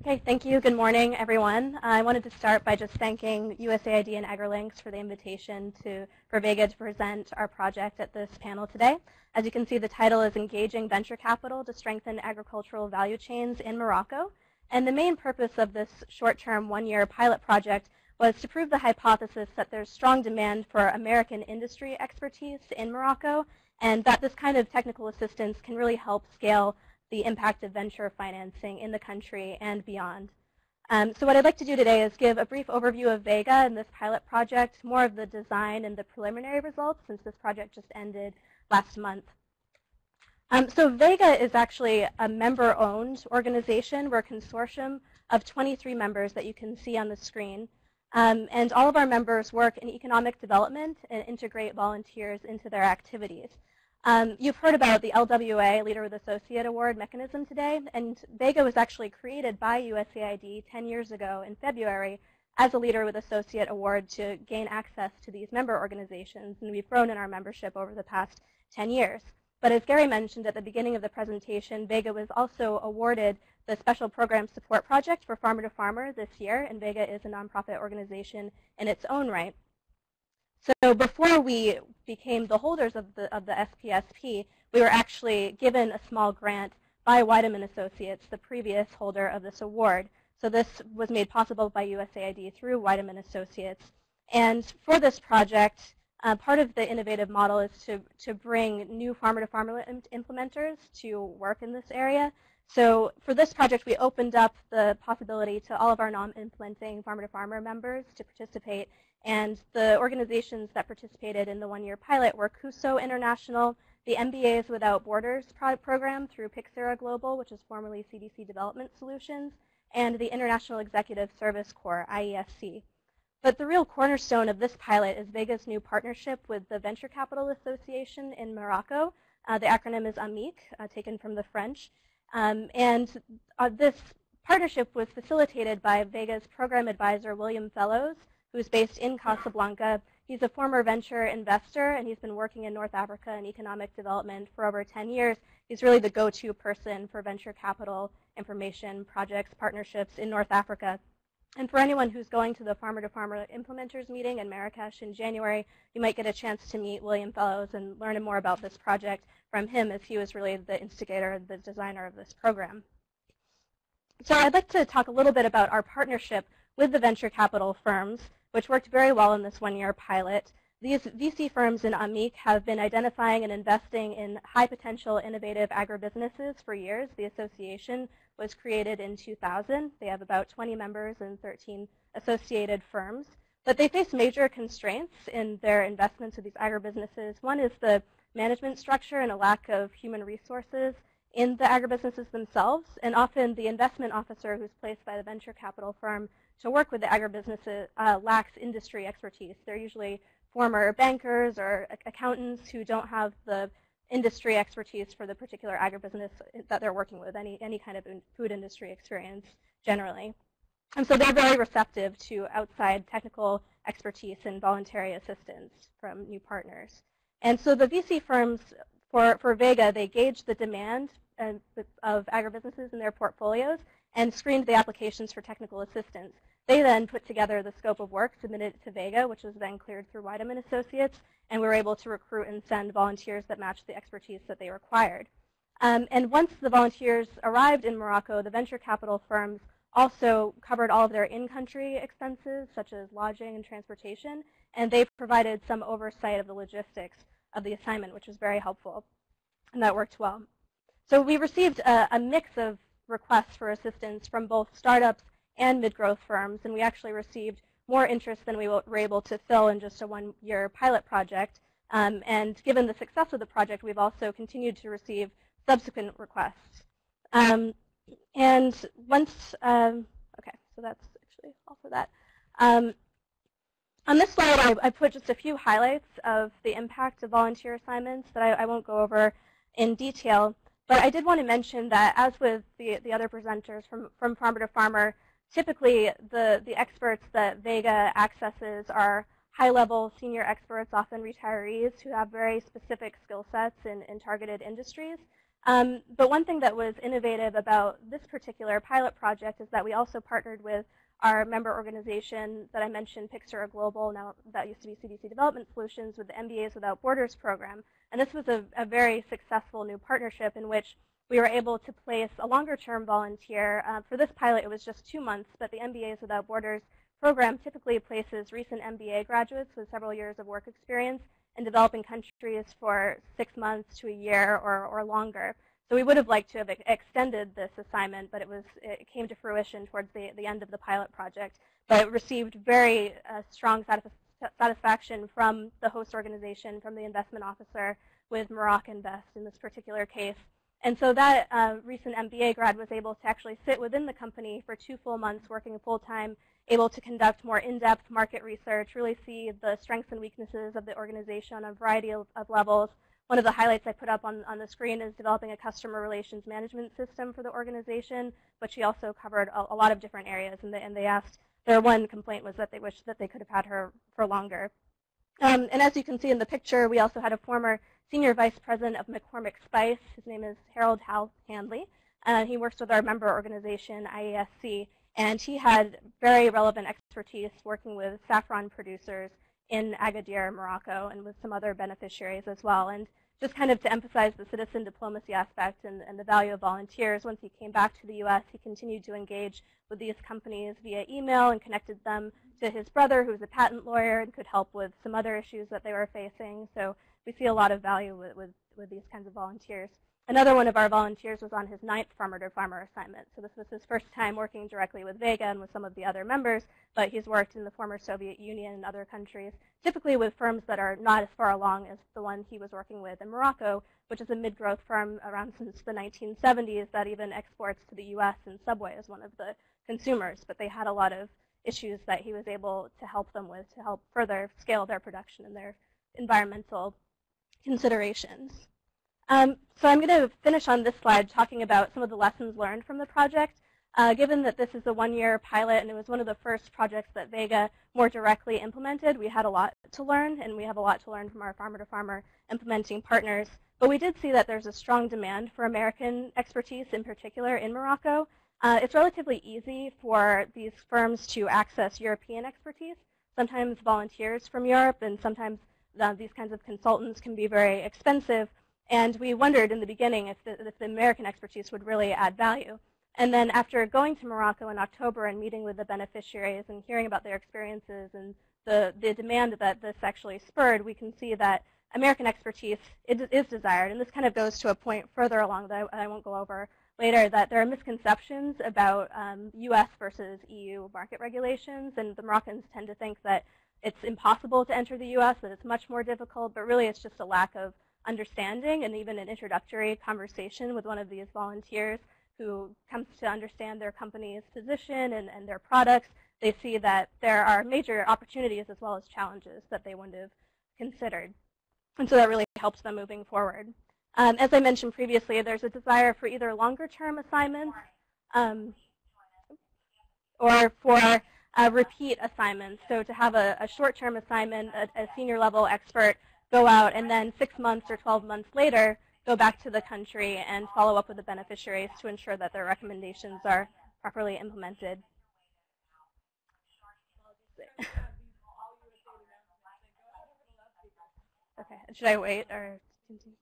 Okay, thank you. Good morning, everyone. I wanted to start by just thanking U S A I D and Agrilinks for the invitation to, for Vega to present our project at this panel today. As you can see, the title is Engaging Venture Capital to Strengthen Agricultural Value Chains in Morocco. And the main purpose of this short-term one-year pilot project was to prove the hypothesis that there's strong demand for American industry expertise in Morocco, and that this kind of technical assistance can really help scale the impact of venture financing in the country and beyond. Um, so what I'd like to do today is give a brief overview of Vega and this pilot project, more of the design and the preliminary results, since this project just ended last month. Um, so Vega is actually a member-owned organization. We're a consortium of twenty-three members that you can see on the screen. Um, and all of our members work in economic development and integrate volunteers into their activities. Um, you've heard about the L W A, Leader with Associate Award mechanism today, and Vega was actually created by U S A I D ten years ago in February as a Leader with Associate Award to gain access to these member organizations, and we've grown in our membership over the past ten years. But as Gary mentioned at the beginning of the presentation, Vega was also awarded the Special Program Support Project for Farmer to Farmer this year, and Vega is a nonprofit organization in its own right. So before we became the holders of the, of the S P S P, we were actually given a small grant by Weidemann Associates, the previous holder of this award. So this was made possible by U S A I D through Weidemann Associates. And for this project, uh, part of the innovative model is to, to bring new farmer-to-farmer implementers to work in this area. So for this project, we opened up the possibility to all of our non-implementing farmer-to-farmer members to participate. And the organizations that participated in the one-year pilot were C U S O International, the M B As Without Borders pro program through Pixera Global, which is formerly C D C Development Solutions, and the International Executive Service Corps, I E S C. But the real cornerstone of this pilot is Vega's new partnership with the Venture Capital Association in Morocco. Uh, the acronym is AMIC, uh, taken from the French. Um, and uh, this partnership was facilitated by Vega's program advisor, William Fellows, who's based in Casablanca. He's a former venture investor, and he's been working in North Africa and economic development for over ten years. He's really the go-to person for venture capital, information, projects, partnerships in North Africa. And for anyone who's going to the Farmer to Farmer Implementers meeting in Marrakesh in January, you might get a chance to meet William Fellows and learn more about this project from him, as he was really the instigator, the designer of this program. So I'd like to talk a little bit about our partnership with the venture capital firms, which worked very well in this one-year pilot. These V C firms in AMIC have been identifying and investing in high-potential innovative agribusinesses for years. The association was created in two thousand. They have about twenty members and thirteen associated firms. But they face major constraints in their investments with these agribusinesses. One is the management structure and a lack of human resources in the agribusinesses themselves, and often the investment officer who's placed by the venture capital firm to work with the agribusinesses uh, lacks industry expertise. They're usually former bankers or accountants who don't have the industry expertise for the particular agribusiness that they're working with, any, any kind of in food industry experience generally. And so they're very receptive to outside technical expertise and voluntary assistance from new partners. And so the V C firms for, for Vega, they gauged the demand and, of agribusinesses in their portfolios and screened the applications for technical assistance. They then put together the scope of work, submitted it to Vega, which was then cleared through Weidemann Associates, and we were able to recruit and send volunteers that matched the expertise that they required. Um, and once the volunteers arrived in Morocco, the venture capital firms also covered all of their in-country expenses, such as lodging and transportation, and they provided some oversight of the logistics of the assignment, which was very helpful, and that worked well. So we received a, a mix of requests for assistance from both startups and mid-growth firms, and we actually received more interest than we were able to fill in just a one-year pilot project. Um, and given the success of the project, we've also continued to receive subsequent requests. Um, And once, um, okay, so that's actually all for that. Um, on this slide, I, I put just a few highlights of the impact of volunteer assignments that I, I won't go over in detail. But I did want to mention that, as with the, the other presenters from, from Farmer to Farmer, typically the, the experts that Vega accesses are high-level senior experts, often retirees, who have very specific skill sets in, in targeted industries. Um, but one thing that was innovative about this particular pilot project is that we also partnered with our member organization that I mentioned, Pixera Global, now that used to be C D C Development Solutions, with the M B As Without Borders program. And this was a, a very successful new partnership in which we were able to place a longer-term volunteer. Uh, for this pilot, it was just two months, but the M B As Without Borders program typically places recent M B A graduates with several years of work experience in developing countries for six months to a year or, or longer. So we would have liked to have extended this assignment, but it was it came to fruition towards the, the end of the pilot project. But it received very uh, strong satisf satisfaction from the host organization, from the investment officer, with Morocco Invest in this particular case. And so that uh, recent M B A grad was able to actually sit within the company for two full months working full-time, able to conduct more in-depth market research, really see the strengths and weaknesses of the organization on a variety of, of levels. One of the highlights I put up on, on the screen is developing a customer relations management system for the organization, but she also covered a, a lot of different areas, and they, and they asked, their one complaint was that they wished that they could have had her for longer. Um, and as you can see in the picture, we also had a former senior vice president of McCormick Spice. His name is Harold Hal Handley, and he works with our member organization, I A S C, and he had very relevant expertise working with saffron producers in Agadir, Morocco, and with some other beneficiaries as well. And just kind of to emphasize the citizen diplomacy aspect and, and the value of volunteers, once he came back to the U S, he continued to engage with these companies via email and connected them to his brother, who's a patent lawyer and could help with some other issues that they were facing. So we see a lot of value with, with, with these kinds of volunteers. Another one of our volunteers was on his ninth Farmer to Farmer assignment. So this was his first time working directly with Vega and with some of the other members, but he's worked in the former Soviet Union and other countries, typically with firms that are not as far along as the one he was working with in Morocco, which is a mid-growth firm around since the nineteen seventies that even exports to the U S, and Subway is one of the consumers. But they had a lot of issues that he was able to help them with to help further scale their production and their environmental considerations. Um, so I'm going to finish on this slide talking about some of the lessons learned from the project. Uh, given that this is a one-year pilot and it was one of the first projects that Vega more directly implemented, we had a lot to learn, and we have a lot to learn from our Farmer to Farmer implementing partners. But we did see that there's a strong demand for American expertise, in particular in Morocco. Uh, it's relatively easy for these firms to access European expertise, sometimes volunteers from Europe, and sometimes uh, these kinds of consultants can be very expensive. And we wondered in the beginning if the, if the American expertise would really add value. And then after going to Morocco in October and meeting with the beneficiaries and hearing about their experiences and the, the demand that this actually spurred, we can see that American expertise is desired. And this kind of goes to a point further along that I won't go over later, that there are misconceptions about um, U S versus E U market regulations. And the Moroccans tend to think that it's impossible to enter the U S, that it's much more difficult, but really it's just a lack of understanding and even an introductory conversation with one of these volunteers who comes to understand their company's position and, and their products. They see that there are major opportunities as well as challenges that they wouldn't have considered. And so that really helps them moving forward. Um, as I mentioned previously, there's a desire for either longer-term assignments um, or for uh, repeat assignments. So to have a, a short-term assignment, a, a senior-level expert go out and then six months or twelve months later, go back to the country and follow up with the beneficiaries to ensure that their recommendations are properly implemented. Okay, should I wait or continue?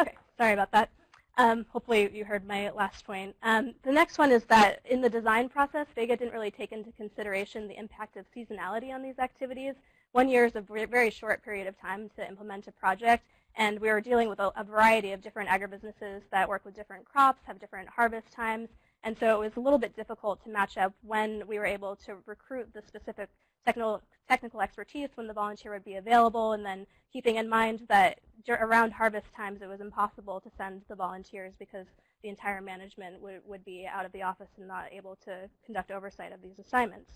Okay, sorry about that. Um, hopefully you heard my last point. Um, the next one is that in the design process, Vega didn't really take into consideration the impact of seasonality on these activities. One year is a very short period of time to implement a project, and we were dealing with a, a variety of different agribusinesses that work with different crops, have different harvest times, And so it was a little bit difficult to match up when we were able to recruit the specific technical, technical expertise, when the volunteer would be available, and then keeping in mind that around harvest times, it was impossible to send the volunteers because the entire management would, would be out of the office and not able to conduct oversight of these assignments.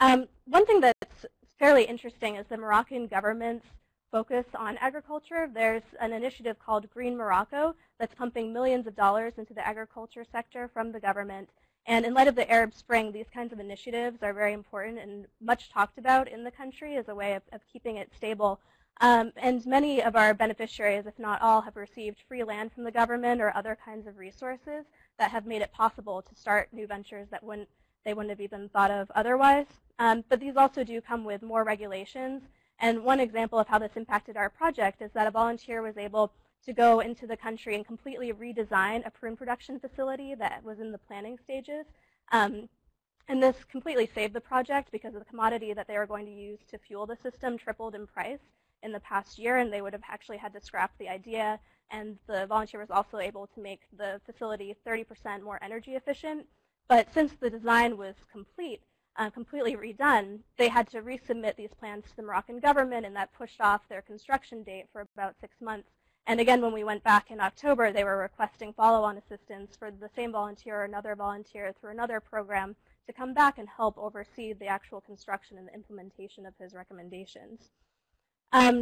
Um, one thing that's fairly interesting is the Moroccan government's focus on agriculture. There's an initiative called Green Morocco that's pumping millions of dollars into the agriculture sector from the government. And in light of the Arab Spring, these kinds of initiatives are very important and much talked about in the country as a way of, of keeping it stable. Um, and many of our beneficiaries, if not all, have received free land from the government or other kinds of resources that have made it possible to start new ventures that wouldn't, they wouldn't have even thought of otherwise. Um, but these also do come with more regulations. And one example of how this impacted our project is that a volunteer was able to go into the country and completely redesign a prune production facility that was in the planning stages. Um, and this completely saved the project because the commodity that they were going to use to fuel the system tripled in price in the past year, and they would have actually had to scrap the idea. And the volunteer was also able to make the facility thirty percent more energy efficient. But since the design was complete, Uh, completely redone, they had to resubmit these plans to the Moroccan government, and that pushed off their construction date for about six months. And again, when we went back in October, they were requesting follow-on assistance for the same volunteer or another volunteer through another program to come back and help oversee the actual construction and the implementation of his recommendations. Um,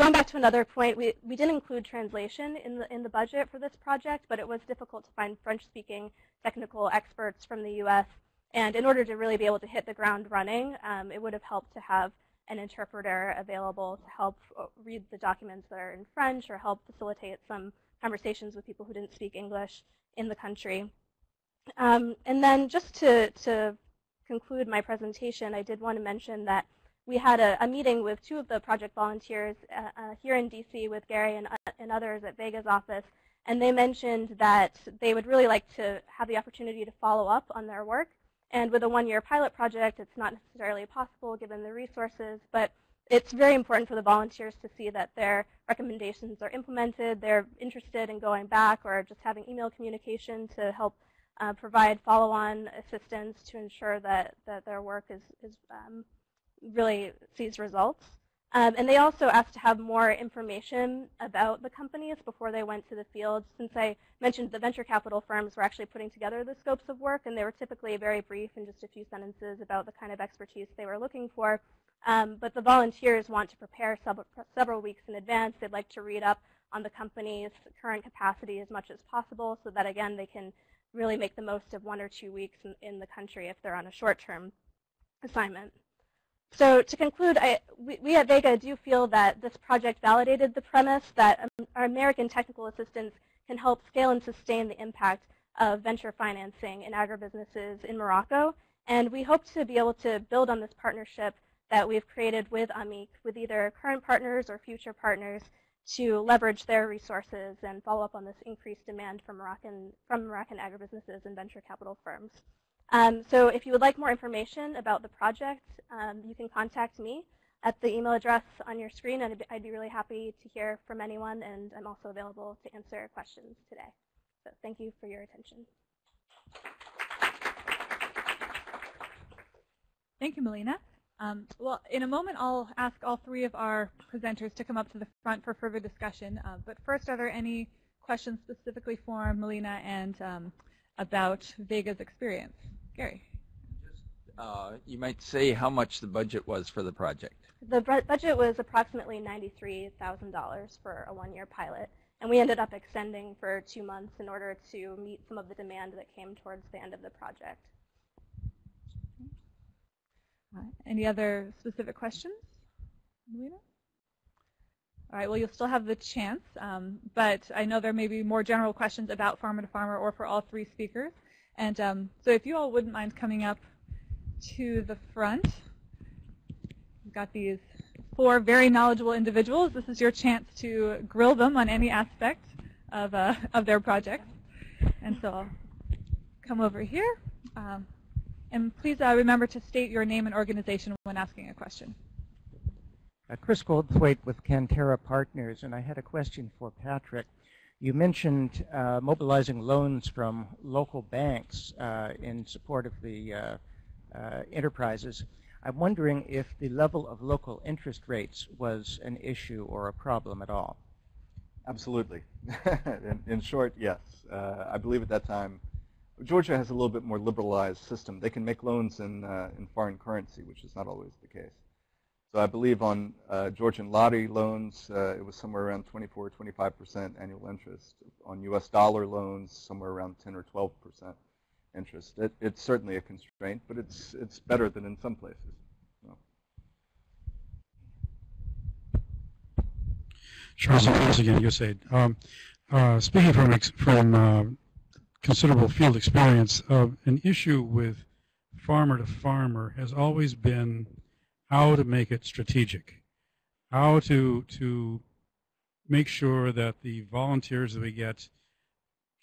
going back to another point, we, we did include translation in the, in the budget for this project, but it was difficult to find French-speaking technical experts from the U S And in order to really be able to hit the ground running, um, it would have helped to have an interpreter available to help read the documents that are in French or help facilitate some conversations with people who didn't speak English in the country. Um, and then just to, to conclude my presentation, I did want to mention that we had a, a meeting with two of the project volunteers uh, uh, here in D C with Gary and, uh, and others at Vega's office. And they mentioned that they would really like to have the opportunity to follow up on their work. And with a one-year pilot project, it's not necessarily possible given the resources, but it's very important for the volunteers to see that their recommendations are implemented, they're interested in going back or just having email communication to help uh, provide follow-on assistance to ensure that, that their work is, is um, really sees results. Um, and they also asked to have more information about the companies before they went to the field. Since I mentioned the venture capital firms were actually putting together the scopes of work, and they were typically very brief in just a few sentences about the kind of expertise they were looking for. Um, but the volunteers want to prepare several, several weeks in advance. They'd like to read up on the company's current capacity as much as possible so that, again, they can really make the most of one or two weeks in, in the country if they're on a short-term assignment. So to conclude, I, we, we at Vega do feel that this project validated the premise that um, our American technical assistance can help scale and sustain the impact of venture financing in agribusinesses in Morocco. And we hope to be able to build on this partnership that we've created with A M I C, with either current partners or future partners, to leverage their resources and follow up on this increased demand from Moroccan, from Moroccan agribusinesses and venture capital firms. Um, so if you would like more information about the project, um, you can contact me at the email address on your screen, and I'd be really happy to hear from anyone, and I'm also available to answer questions today. So thank you for your attention. Thank you, Malina. Um, well, in a moment, I'll ask all three of our presenters to come up to the front for further discussion. Uh, but first, are there any questions specifically for Malina and um, about Vega's experience? Gary. Just, uh, you might say how much the budget was for the project. The budget was approximately ninety-three thousand dollars for a one-year pilot, and we ended up extending for two months in order to meet some of the demand that came towards the end of the project. Uh, any other specific questions? Melina? All right, well, you'll still have the chance, um, but I know there may be more general questions about Farmer to Farmer or for all three speakers. And um, so if you all wouldn't mind coming up to the front, we've got these four very knowledgeable individuals. This is your chance to grill them on any aspect of, uh, of their project. And so I'll come over here. Um, and please uh, remember to state your name and organization when asking a question. Uh, Chris Goldthwaite with Cantera Partners, and I had a question for Patrick. You mentioned uh, mobilizing loans from local banks uh, in support of the uh, uh, enterprises. I'm wondering if the level of local interest rates was an issue or a problem at all. Absolutely. in, in short, yes. Uh, I believe at that time, Georgia has a little bit more liberalized system. They can make loans in, uh, in foreign currency, which is not always the case. So I believe on uh, Georgian lari loans, uh, it was somewhere around twenty-four, twenty-five percent annual interest. On U S dollar loans, somewhere around ten or twelve percent interest. It, it's certainly a constraint, but it's, it's better than in some places. So. Charles Klaas again, USAID. Um, uh, speaking from, ex from uh, considerable field experience, uh, an issue with farmer to farmer has always been how to make it strategic, how to, to make sure that the volunteers that we get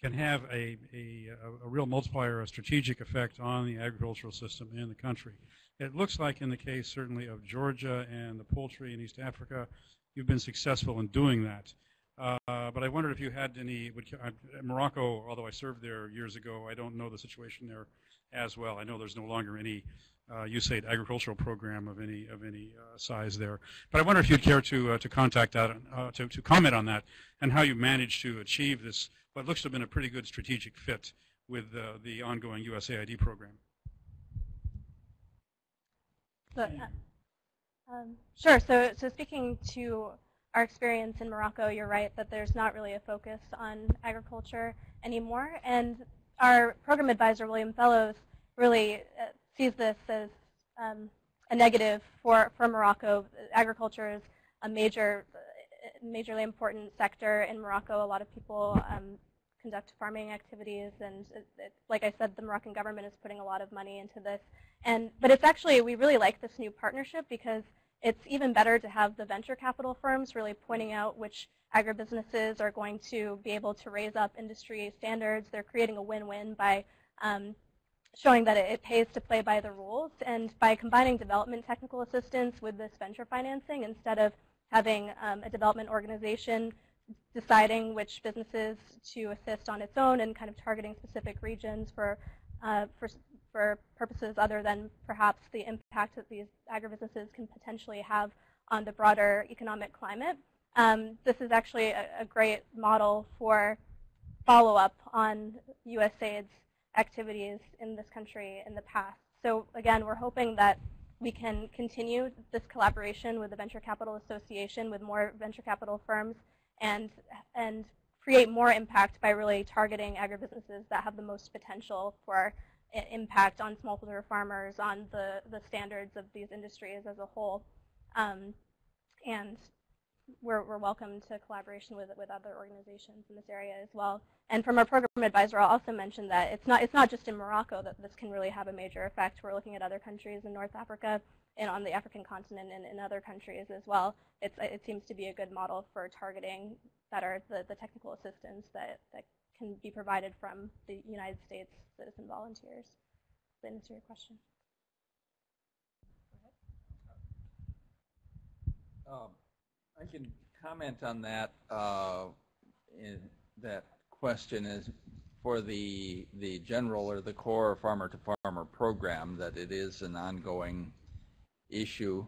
can have a, a, a real multiplier, a strategic effect on the agricultural system in the country. It looks like in the case certainly of Georgia and the poultry in East Africa, you've been successful in doing that. Uh, but I wondered if you had any, would, uh, Morocco, although I served there years ago, I don't know the situation there as well. I know there's no longer any Uh, USAID agricultural program of any of any uh, size there, but I wonder if you'd care to uh, to contact that, uh, to to comment on that, and how you managed to achieve this what looks to have been a pretty good strategic fit with uh, the ongoing U S A I D program. So, uh, um, sure. So, so speaking to our experience in Morocco, you're right that there's not really a focus on agriculture anymore, and our program advisor William Fellows really. Uh, sees this as um, a negative for, for Morocco. Agriculture is a major, majorly important sector in Morocco. A lot of people um, conduct farming activities, and it, it, like I said, the Moroccan government is putting a lot of money into this. And but it's actually, we really like this new partnership because it's even better to have the venture capital firms really pointing out which agribusinesses are going to be able to raise up industry standards. They're creating a win-win by um, showing that it pays to play by the rules, and by combining development technical assistance with this venture financing, instead of having um, a development organization deciding which businesses to assist on its own and kind of targeting specific regions for, uh, for, for purposes other than perhaps the impact that these agribusinesses can potentially have on the broader economic climate. Um, this is actually a, a great model for follow-up on USAID's activities in this country in the past. So again, we're hoping that we can continue this collaboration with the Venture Capital Association, with more venture capital firms, and, and create more impact by really targeting agribusinesses that have the most potential for impact on smallholder farmers, on the, the standards of these industries as a whole. Um, and We're, we're welcome to collaboration with, with other organizations in this area as well. And from our program advisor, I'll also mention that it's not, it's not just in Morocco that this can really have a major effect. We're looking at other countries in North Africa and on the African continent and in other countries as well. It's, it seems to be a good model for targeting better the, the technical assistance that, that can be provided from the United States citizen volunteers. Does that answer your question? Go ahead. Um. I can comment on that. Uh, in that question is for the the general or the core farmer to farmer program, that it is an ongoing issue,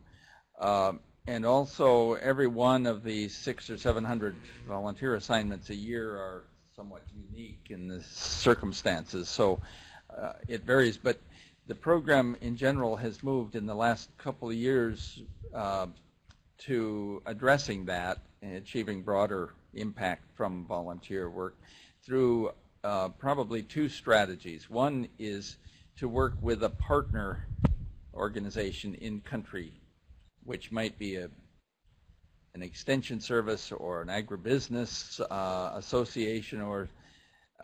uh, and also every one of the six or seven hundred volunteer assignments a year are somewhat unique in the circumstances. So uh, it varies, but the program in general has moved in the last couple of years. Uh, to addressing that and achieving broader impact from volunteer work through uh, probably two strategies. One is to work with a partner organization in country, which might be a, an extension service or an agribusiness uh, association or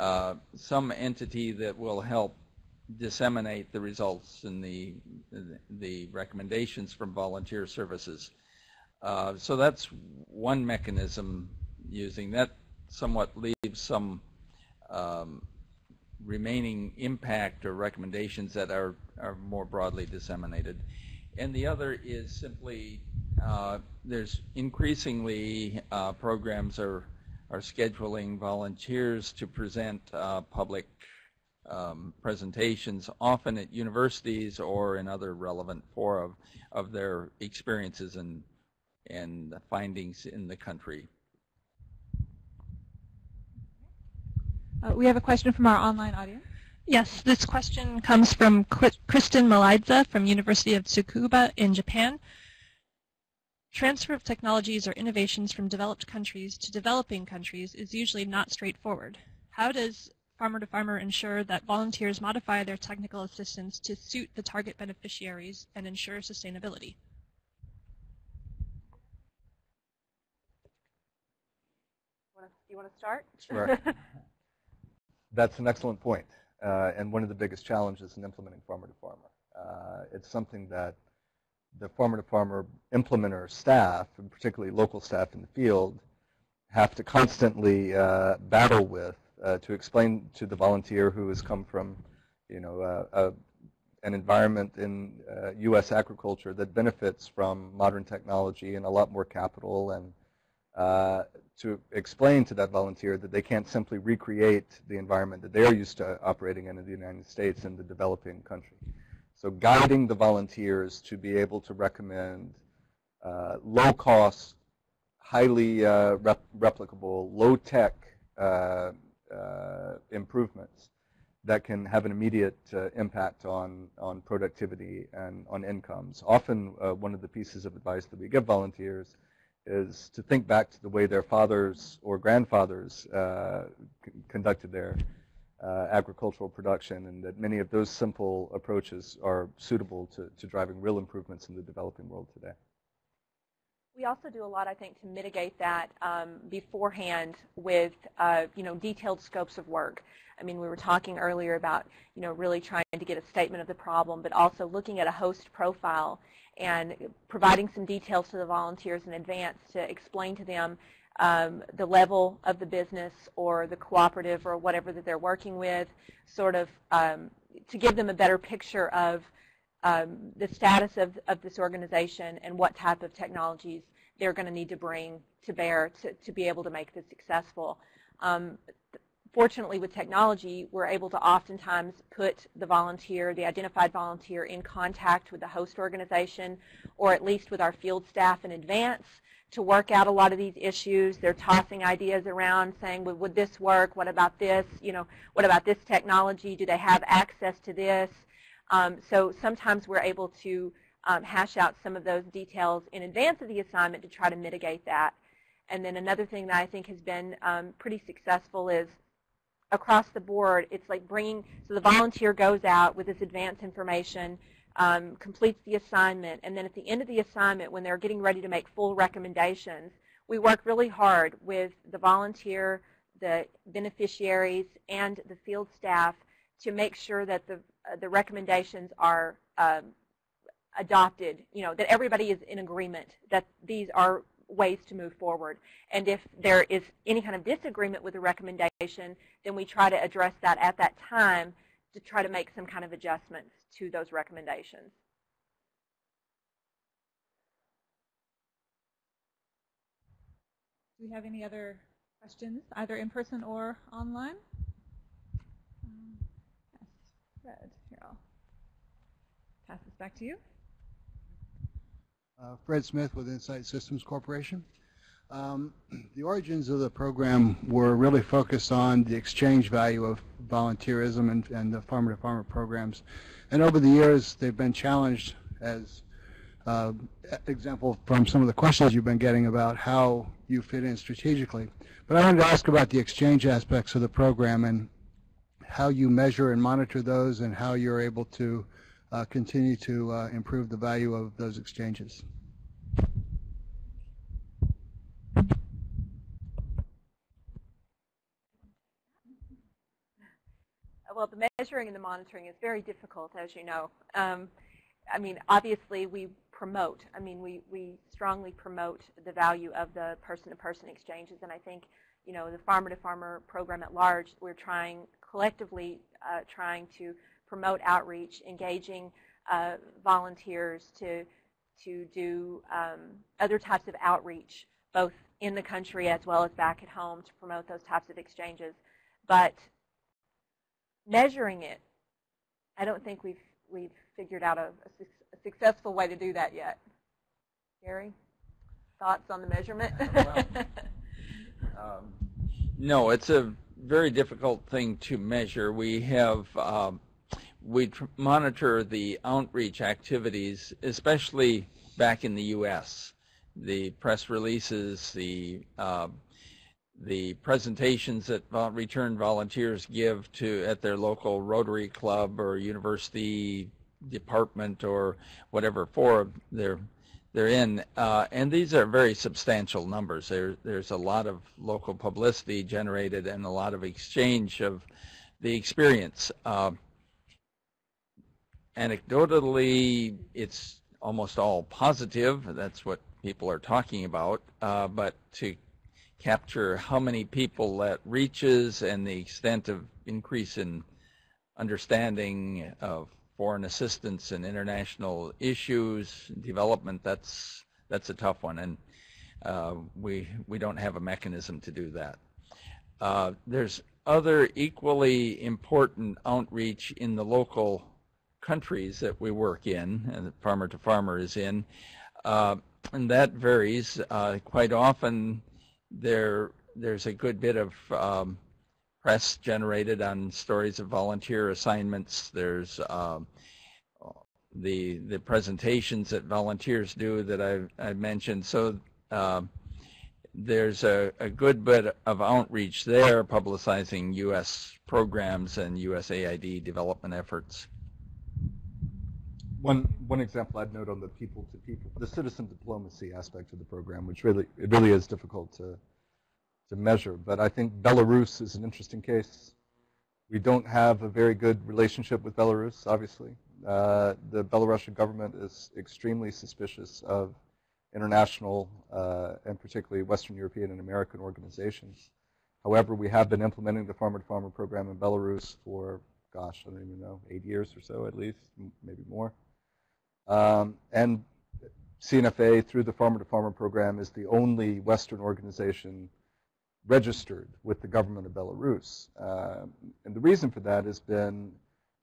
uh, some entity that will help disseminate the results and the, the recommendations from volunteer services. Uh, so that's one mechanism using that somewhat leaves some um, remaining impact or recommendations that are, are more broadly disseminated. And the other is simply uh, there's increasingly uh, programs are are scheduling volunteers to present uh, public um, presentations, often at universities or in other relevant fora of, of their experiences and, and findings in the country. Uh, we have a question from our online audience. Yes, this question comes from Kristen Malaidza from University of Tsukuba in Japan. Transfer of technologies or innovations from developed countries to developing countries is usually not straightforward. How does Farmer to Farmer ensure that volunteers modify their technical assistance to suit the target beneficiaries and ensure sustainability? Do you want to start? Sure. That's an excellent point. Uh, and one of the biggest challenges in implementing Farmer to Farmer. Uh, it's something that the Farmer to Farmer implementer staff, and particularly local staff in the field, have to constantly uh, battle with uh, to explain to the volunteer who has come from, you know, uh, a, an environment in uh, U S agriculture that benefits from modern technology and a lot more capital, and uh, to explain to that volunteer that they can't simply recreate the environment that they are used to operating in in the United States and the developing country. So guiding the volunteers to be able to recommend uh, low-cost, highly uh, rep replicable, low-tech uh, uh, improvements that can have an immediate uh, impact on, on productivity and on incomes. Often uh, one of the pieces of advice that we give volunteers is to think back to the way their fathers or grandfathers uh, conducted their Uh, agricultural production, and that many of those simple approaches are suitable to, to driving real improvements in the developing world today. We also do a lot, I think, to mitigate that um, beforehand with, uh, you know, detailed scopes of work. I mean, we were talking earlier about, you know, really trying to get a statement of the problem, but also looking at a host profile and providing some details to the volunteers in advance to explain to them Um, the level of the business or the cooperative or whatever that they're working with, sort of um, to give them a better picture of um, the status of, of this organization and what type of technologies they're going to need to bring to bear to, to be able to make this successful. Um, fortunately, with technology, we're able to oftentimes put the volunteer, the identified volunteer, in contact with the host organization or at least with our field staff in advance to work out a lot of these issues. They're tossing ideas around, saying, well, would this work? What about this? You know, what about this technology? Do they have access to this? Um, so sometimes we're able to um, hash out some of those details in advance of the assignment to try to mitigate that. And then another thing that I think has been um, pretty successful is across the board, it's like bringing, so the volunteer goes out with this advance information, Um, completes the assignment, and then at the end of the assignment, when they're getting ready to make full recommendations, we work really hard with the volunteer, the beneficiaries, and the field staff to make sure that the, uh, the recommendations are um, adopted, you know, that everybody is in agreement that these are ways to move forward. And if there is any kind of disagreement with the recommendation, then we try to address that at that time to try to make some kind of adjustments to those recommendations. Do we have any other questions, either in person or online? Um, yes, Fred, here, I'll pass this back to you. Uh, Fred Smith with Insight Systems Corporation. Um, the origins of the program were really focused on the exchange value of volunteerism and, and the farmer to farmer programs, and over the years they've been challenged, as uh, example from some of the questions you've been getting about how you fit in strategically. But I wanted to ask about the exchange aspects of the program and how you measure and monitor those, and how you're able to uh, continue to uh, improve the value of those exchanges. Well, the measuring and the monitoring is very difficult, as you know. Um, I mean, obviously, we promote. I mean, we, we strongly promote the value of the person-to-person exchanges. And I think, you know, the farmer-to-farmer program at large, we're trying, collectively uh, trying to promote outreach, engaging uh, volunteers to, to do um, other types of outreach. both in the country as well as back at home to promote those types of exchanges. But measuring it, I don't think we've, we've figured out a, a, su a successful way to do that yet. Gary, thoughts on the measurement? Well, um, no, it's a very difficult thing to measure. We have, um, we tr monitor the outreach activities, especially back in the U S The press releases, the uh, the presentations that return volunteers give to at their local Rotary Club or university department or whatever forum they're they're in, uh, and these are very substantial numbers. There there's a lot of local publicity generated and a lot of exchange of the experience. Uh, anecdotally, it's almost all positive. That's what people are talking about, uh, but to capture how many people that reaches and the extent of increase in understanding of foreign assistance and international issues, development, that's that's a tough one, and uh, we we don't have a mechanism to do that. Uh, there's other equally important outreach in the local countries that we work in, and that Farmer to Farmer is in. Uh, And that varies. Uh, quite often, there there's a good bit of um, press generated on stories of volunteer assignments. There's um, the the presentations that volunteers do that I I mentioned. So uh, there's a, a good bit of outreach there, publicizing U S programs and U S A I D development efforts. One, one example I'd note on the people-to-people, the citizen diplomacy aspect of the program, which really, it really is difficult to, to measure. But I think Belarus is an interesting case. We don't have a very good relationship with Belarus, obviously. Uh, the Belarusian government is extremely suspicious of international, uh, and particularly Western European and American organizations. However, we have been implementing the Farmer-to-Farmer program in Belarus for, gosh, I don't even know, eight years or so at least, maybe more. Um, and C N F A, through the Farmer to Farmer program, is the only Western organization registered with the government of Belarus. Um, and the reason for that has been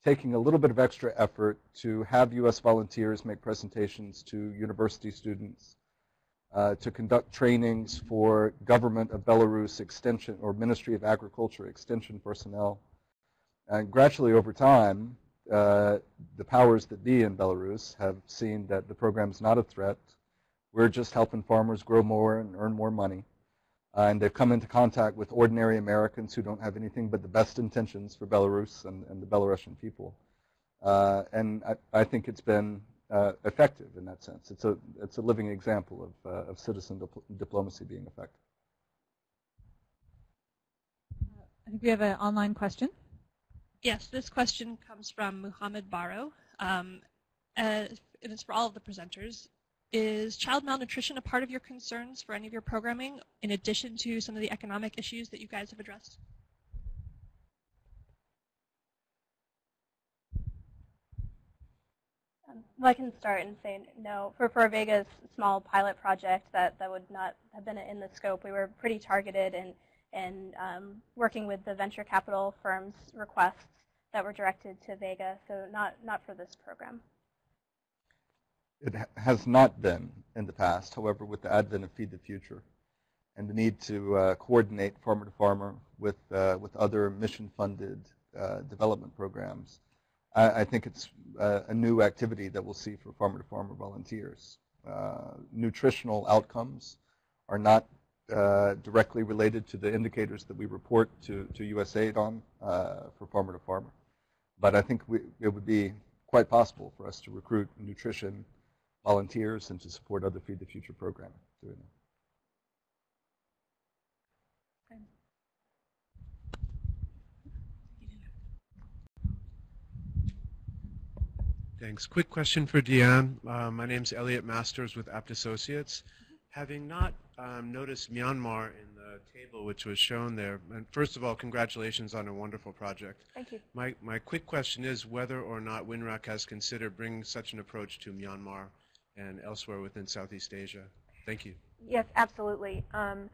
taking a little bit of extra effort to have U S volunteers make presentations to university students, uh, to conduct trainings for government of Belarus extension or Ministry of Agriculture extension personnel. And gradually over time, Uh, the powers that be in Belarus have seen that the program's not a threat. We're just helping farmers grow more and earn more money. Uh, and they've come into contact with ordinary Americans who don't have anything but the best intentions for Belarus and, and the Belarusian people. Uh, and I, I think it's been uh, effective in that sense. It's a, it's a living example of, uh, of citizen dip diplomacy being effective. Uh, I think we have an online question. Yes, this question comes from Muhammad Barrow, um, uh, and it's for all of the presenters. Is child malnutrition a part of your concerns for any of your programming, in addition to some of the economic issues that you guys have addressed? Um, well, I can start and say no. For, for Vega's small pilot project, that, that would not have been in the scope. We were pretty targeted and and um, working with the venture capital firms' requests that were directed to Vega, so not, not for this program. It ha has not been in the past. However, with the advent of Feed the Future and the need to uh, coordinate Farmer to Farmer with, uh, with other mission-funded uh, development programs, I, I think it's uh, a new activity that we'll see for Farmer to Farmer volunteers. Uh, nutritional outcomes are not Uh, directly related to the indicators that we report to, to U S A I D on uh, for Farmer to Farmer. But I think we, it would be quite possible for us to recruit nutrition volunteers and to support other Feed the Future programming doing that. Thanks. Quick question for DeAnn. Uh, my name's Elliot Masters with Apt Associates. Having not um, noticed Myanmar in the table which was shown there, and first of all, congratulations on a wonderful project. Thank you. My, my quick question is whether or not Winrock has considered bringing such an approach to Myanmar and elsewhere within Southeast Asia. Thank you. Yes, absolutely. Um,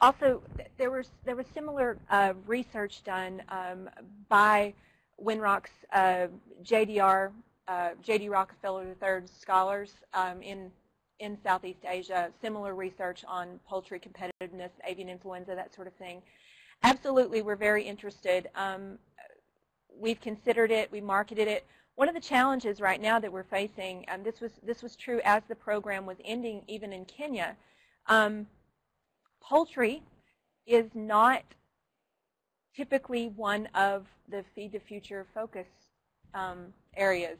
also, th there was there was similar uh, research done um, by Winrock's uh, J D R, uh, J D Rockefeller the third scholars um, in in Southeast Asia. Similar research on poultry competitiveness, avian influenza, that sort of thing. Absolutely, we're very interested. Um, we've considered it. We marketed it. One of the challenges right now that we're facing, and um, this was this was true as the program was ending, even in Kenya, um, poultry is not typically one of the Feed the Future focus um, areas.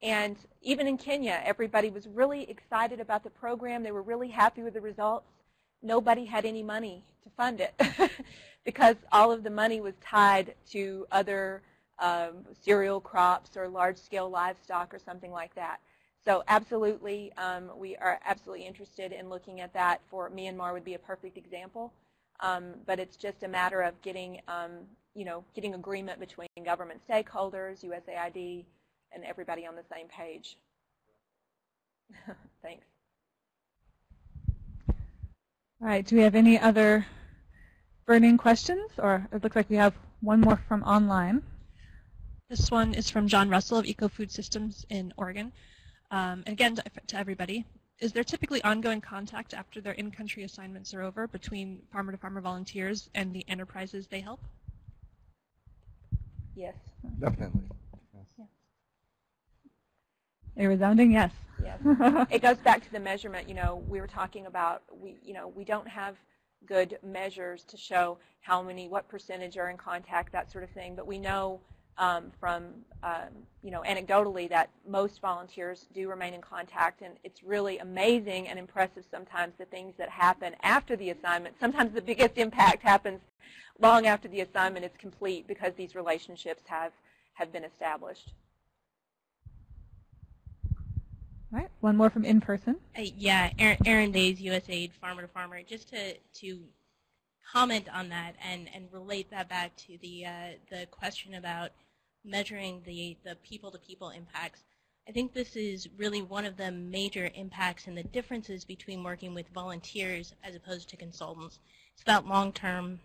And even in Kenya, everybody was really excited about the program. They were really happy with the results. Nobody had any money to fund it because all of the money was tied to other um, cereal crops or large-scale livestock or something like that. So absolutely, um, we are absolutely interested in looking at that. For Myanmar would be a perfect example. Um, but it's just a matter of getting, um, you know, getting agreement between government stakeholders, U S A I D, and everybody on the same page. Thanks. All right. Do we have any other burning questions? Or it looks like we have one more from online. This one is from John Russell of Eco Food Systems in Oregon. Um, and again, to, to everybody, is there typically ongoing contact after their in-country assignments are over between farmer to farmer volunteers and the enterprises they help? Yes. Definitely. Yes. A resounding yes. Yes. It goes back to the measurement. You know, we were talking about we, you know, we don't have good measures to show how many, what percentage are in contact, that sort of thing. But we know um, from um, you know, anecdotally that most volunteers do remain in contact, and it's really amazing and impressive sometimes the things that happen after the assignment. Sometimes the biggest impact happens long after the assignment is complete because these relationships have have been established. All right, one more from in person. Uh, yeah, Aaron, Aaron Days, U S A I D, Farmer to Farmer. Just to to comment on that and and relate that back to the uh, the question about measuring the the people to people impacts. I think this is really one of the major impacts and the differences between working with volunteers as opposed to consultants. It's that long term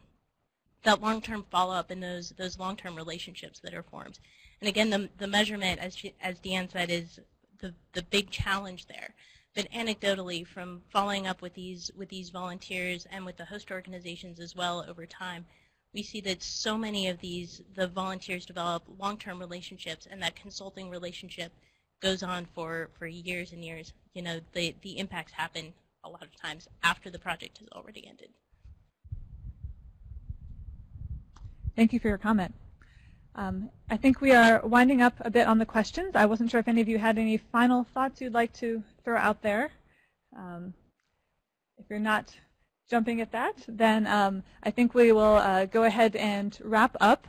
that long term follow up and those those long term relationships that are formed. And again, the the measurement, as she, as DeAnn said, is The, the big challenge there. But anecdotally, from following up with these with these volunteers and with the host organizations as well over time, we see that so many of these the volunteers develop long-term relationships, and that consulting relationship goes on for for years and years. You know, the the impacts happen a lot of times after the project has already ended. Thank you for your comment. Um, I think we are winding up a bit on the questions. I wasn't sure if any of you had any final thoughts you'd like to throw out there. Um, if you're not jumping at that, then um, I think we will uh, go ahead and wrap up.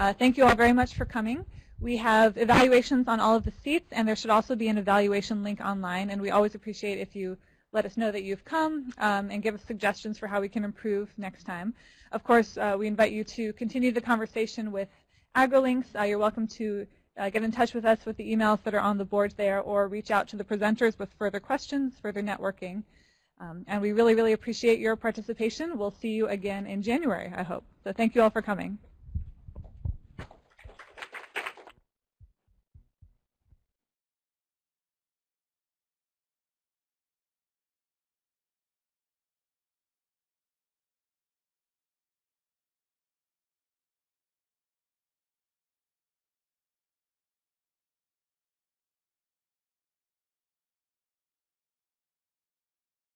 Uh, thank you all very much for coming. We have evaluations on all of the seats, and there should also be an evaluation link online. And we always appreciate if you let us know that you've come um, and give us suggestions for how we can improve next time. Of course, uh, we invite you to continue the conversation with Agrilinks. Uh, you're welcome to uh, get in touch with us with the emails that are on the board there, or reach out to the presenters with further questions, further networking. Um, and we really, really appreciate your participation. We'll see you again in January, I hope. So thank you all for coming.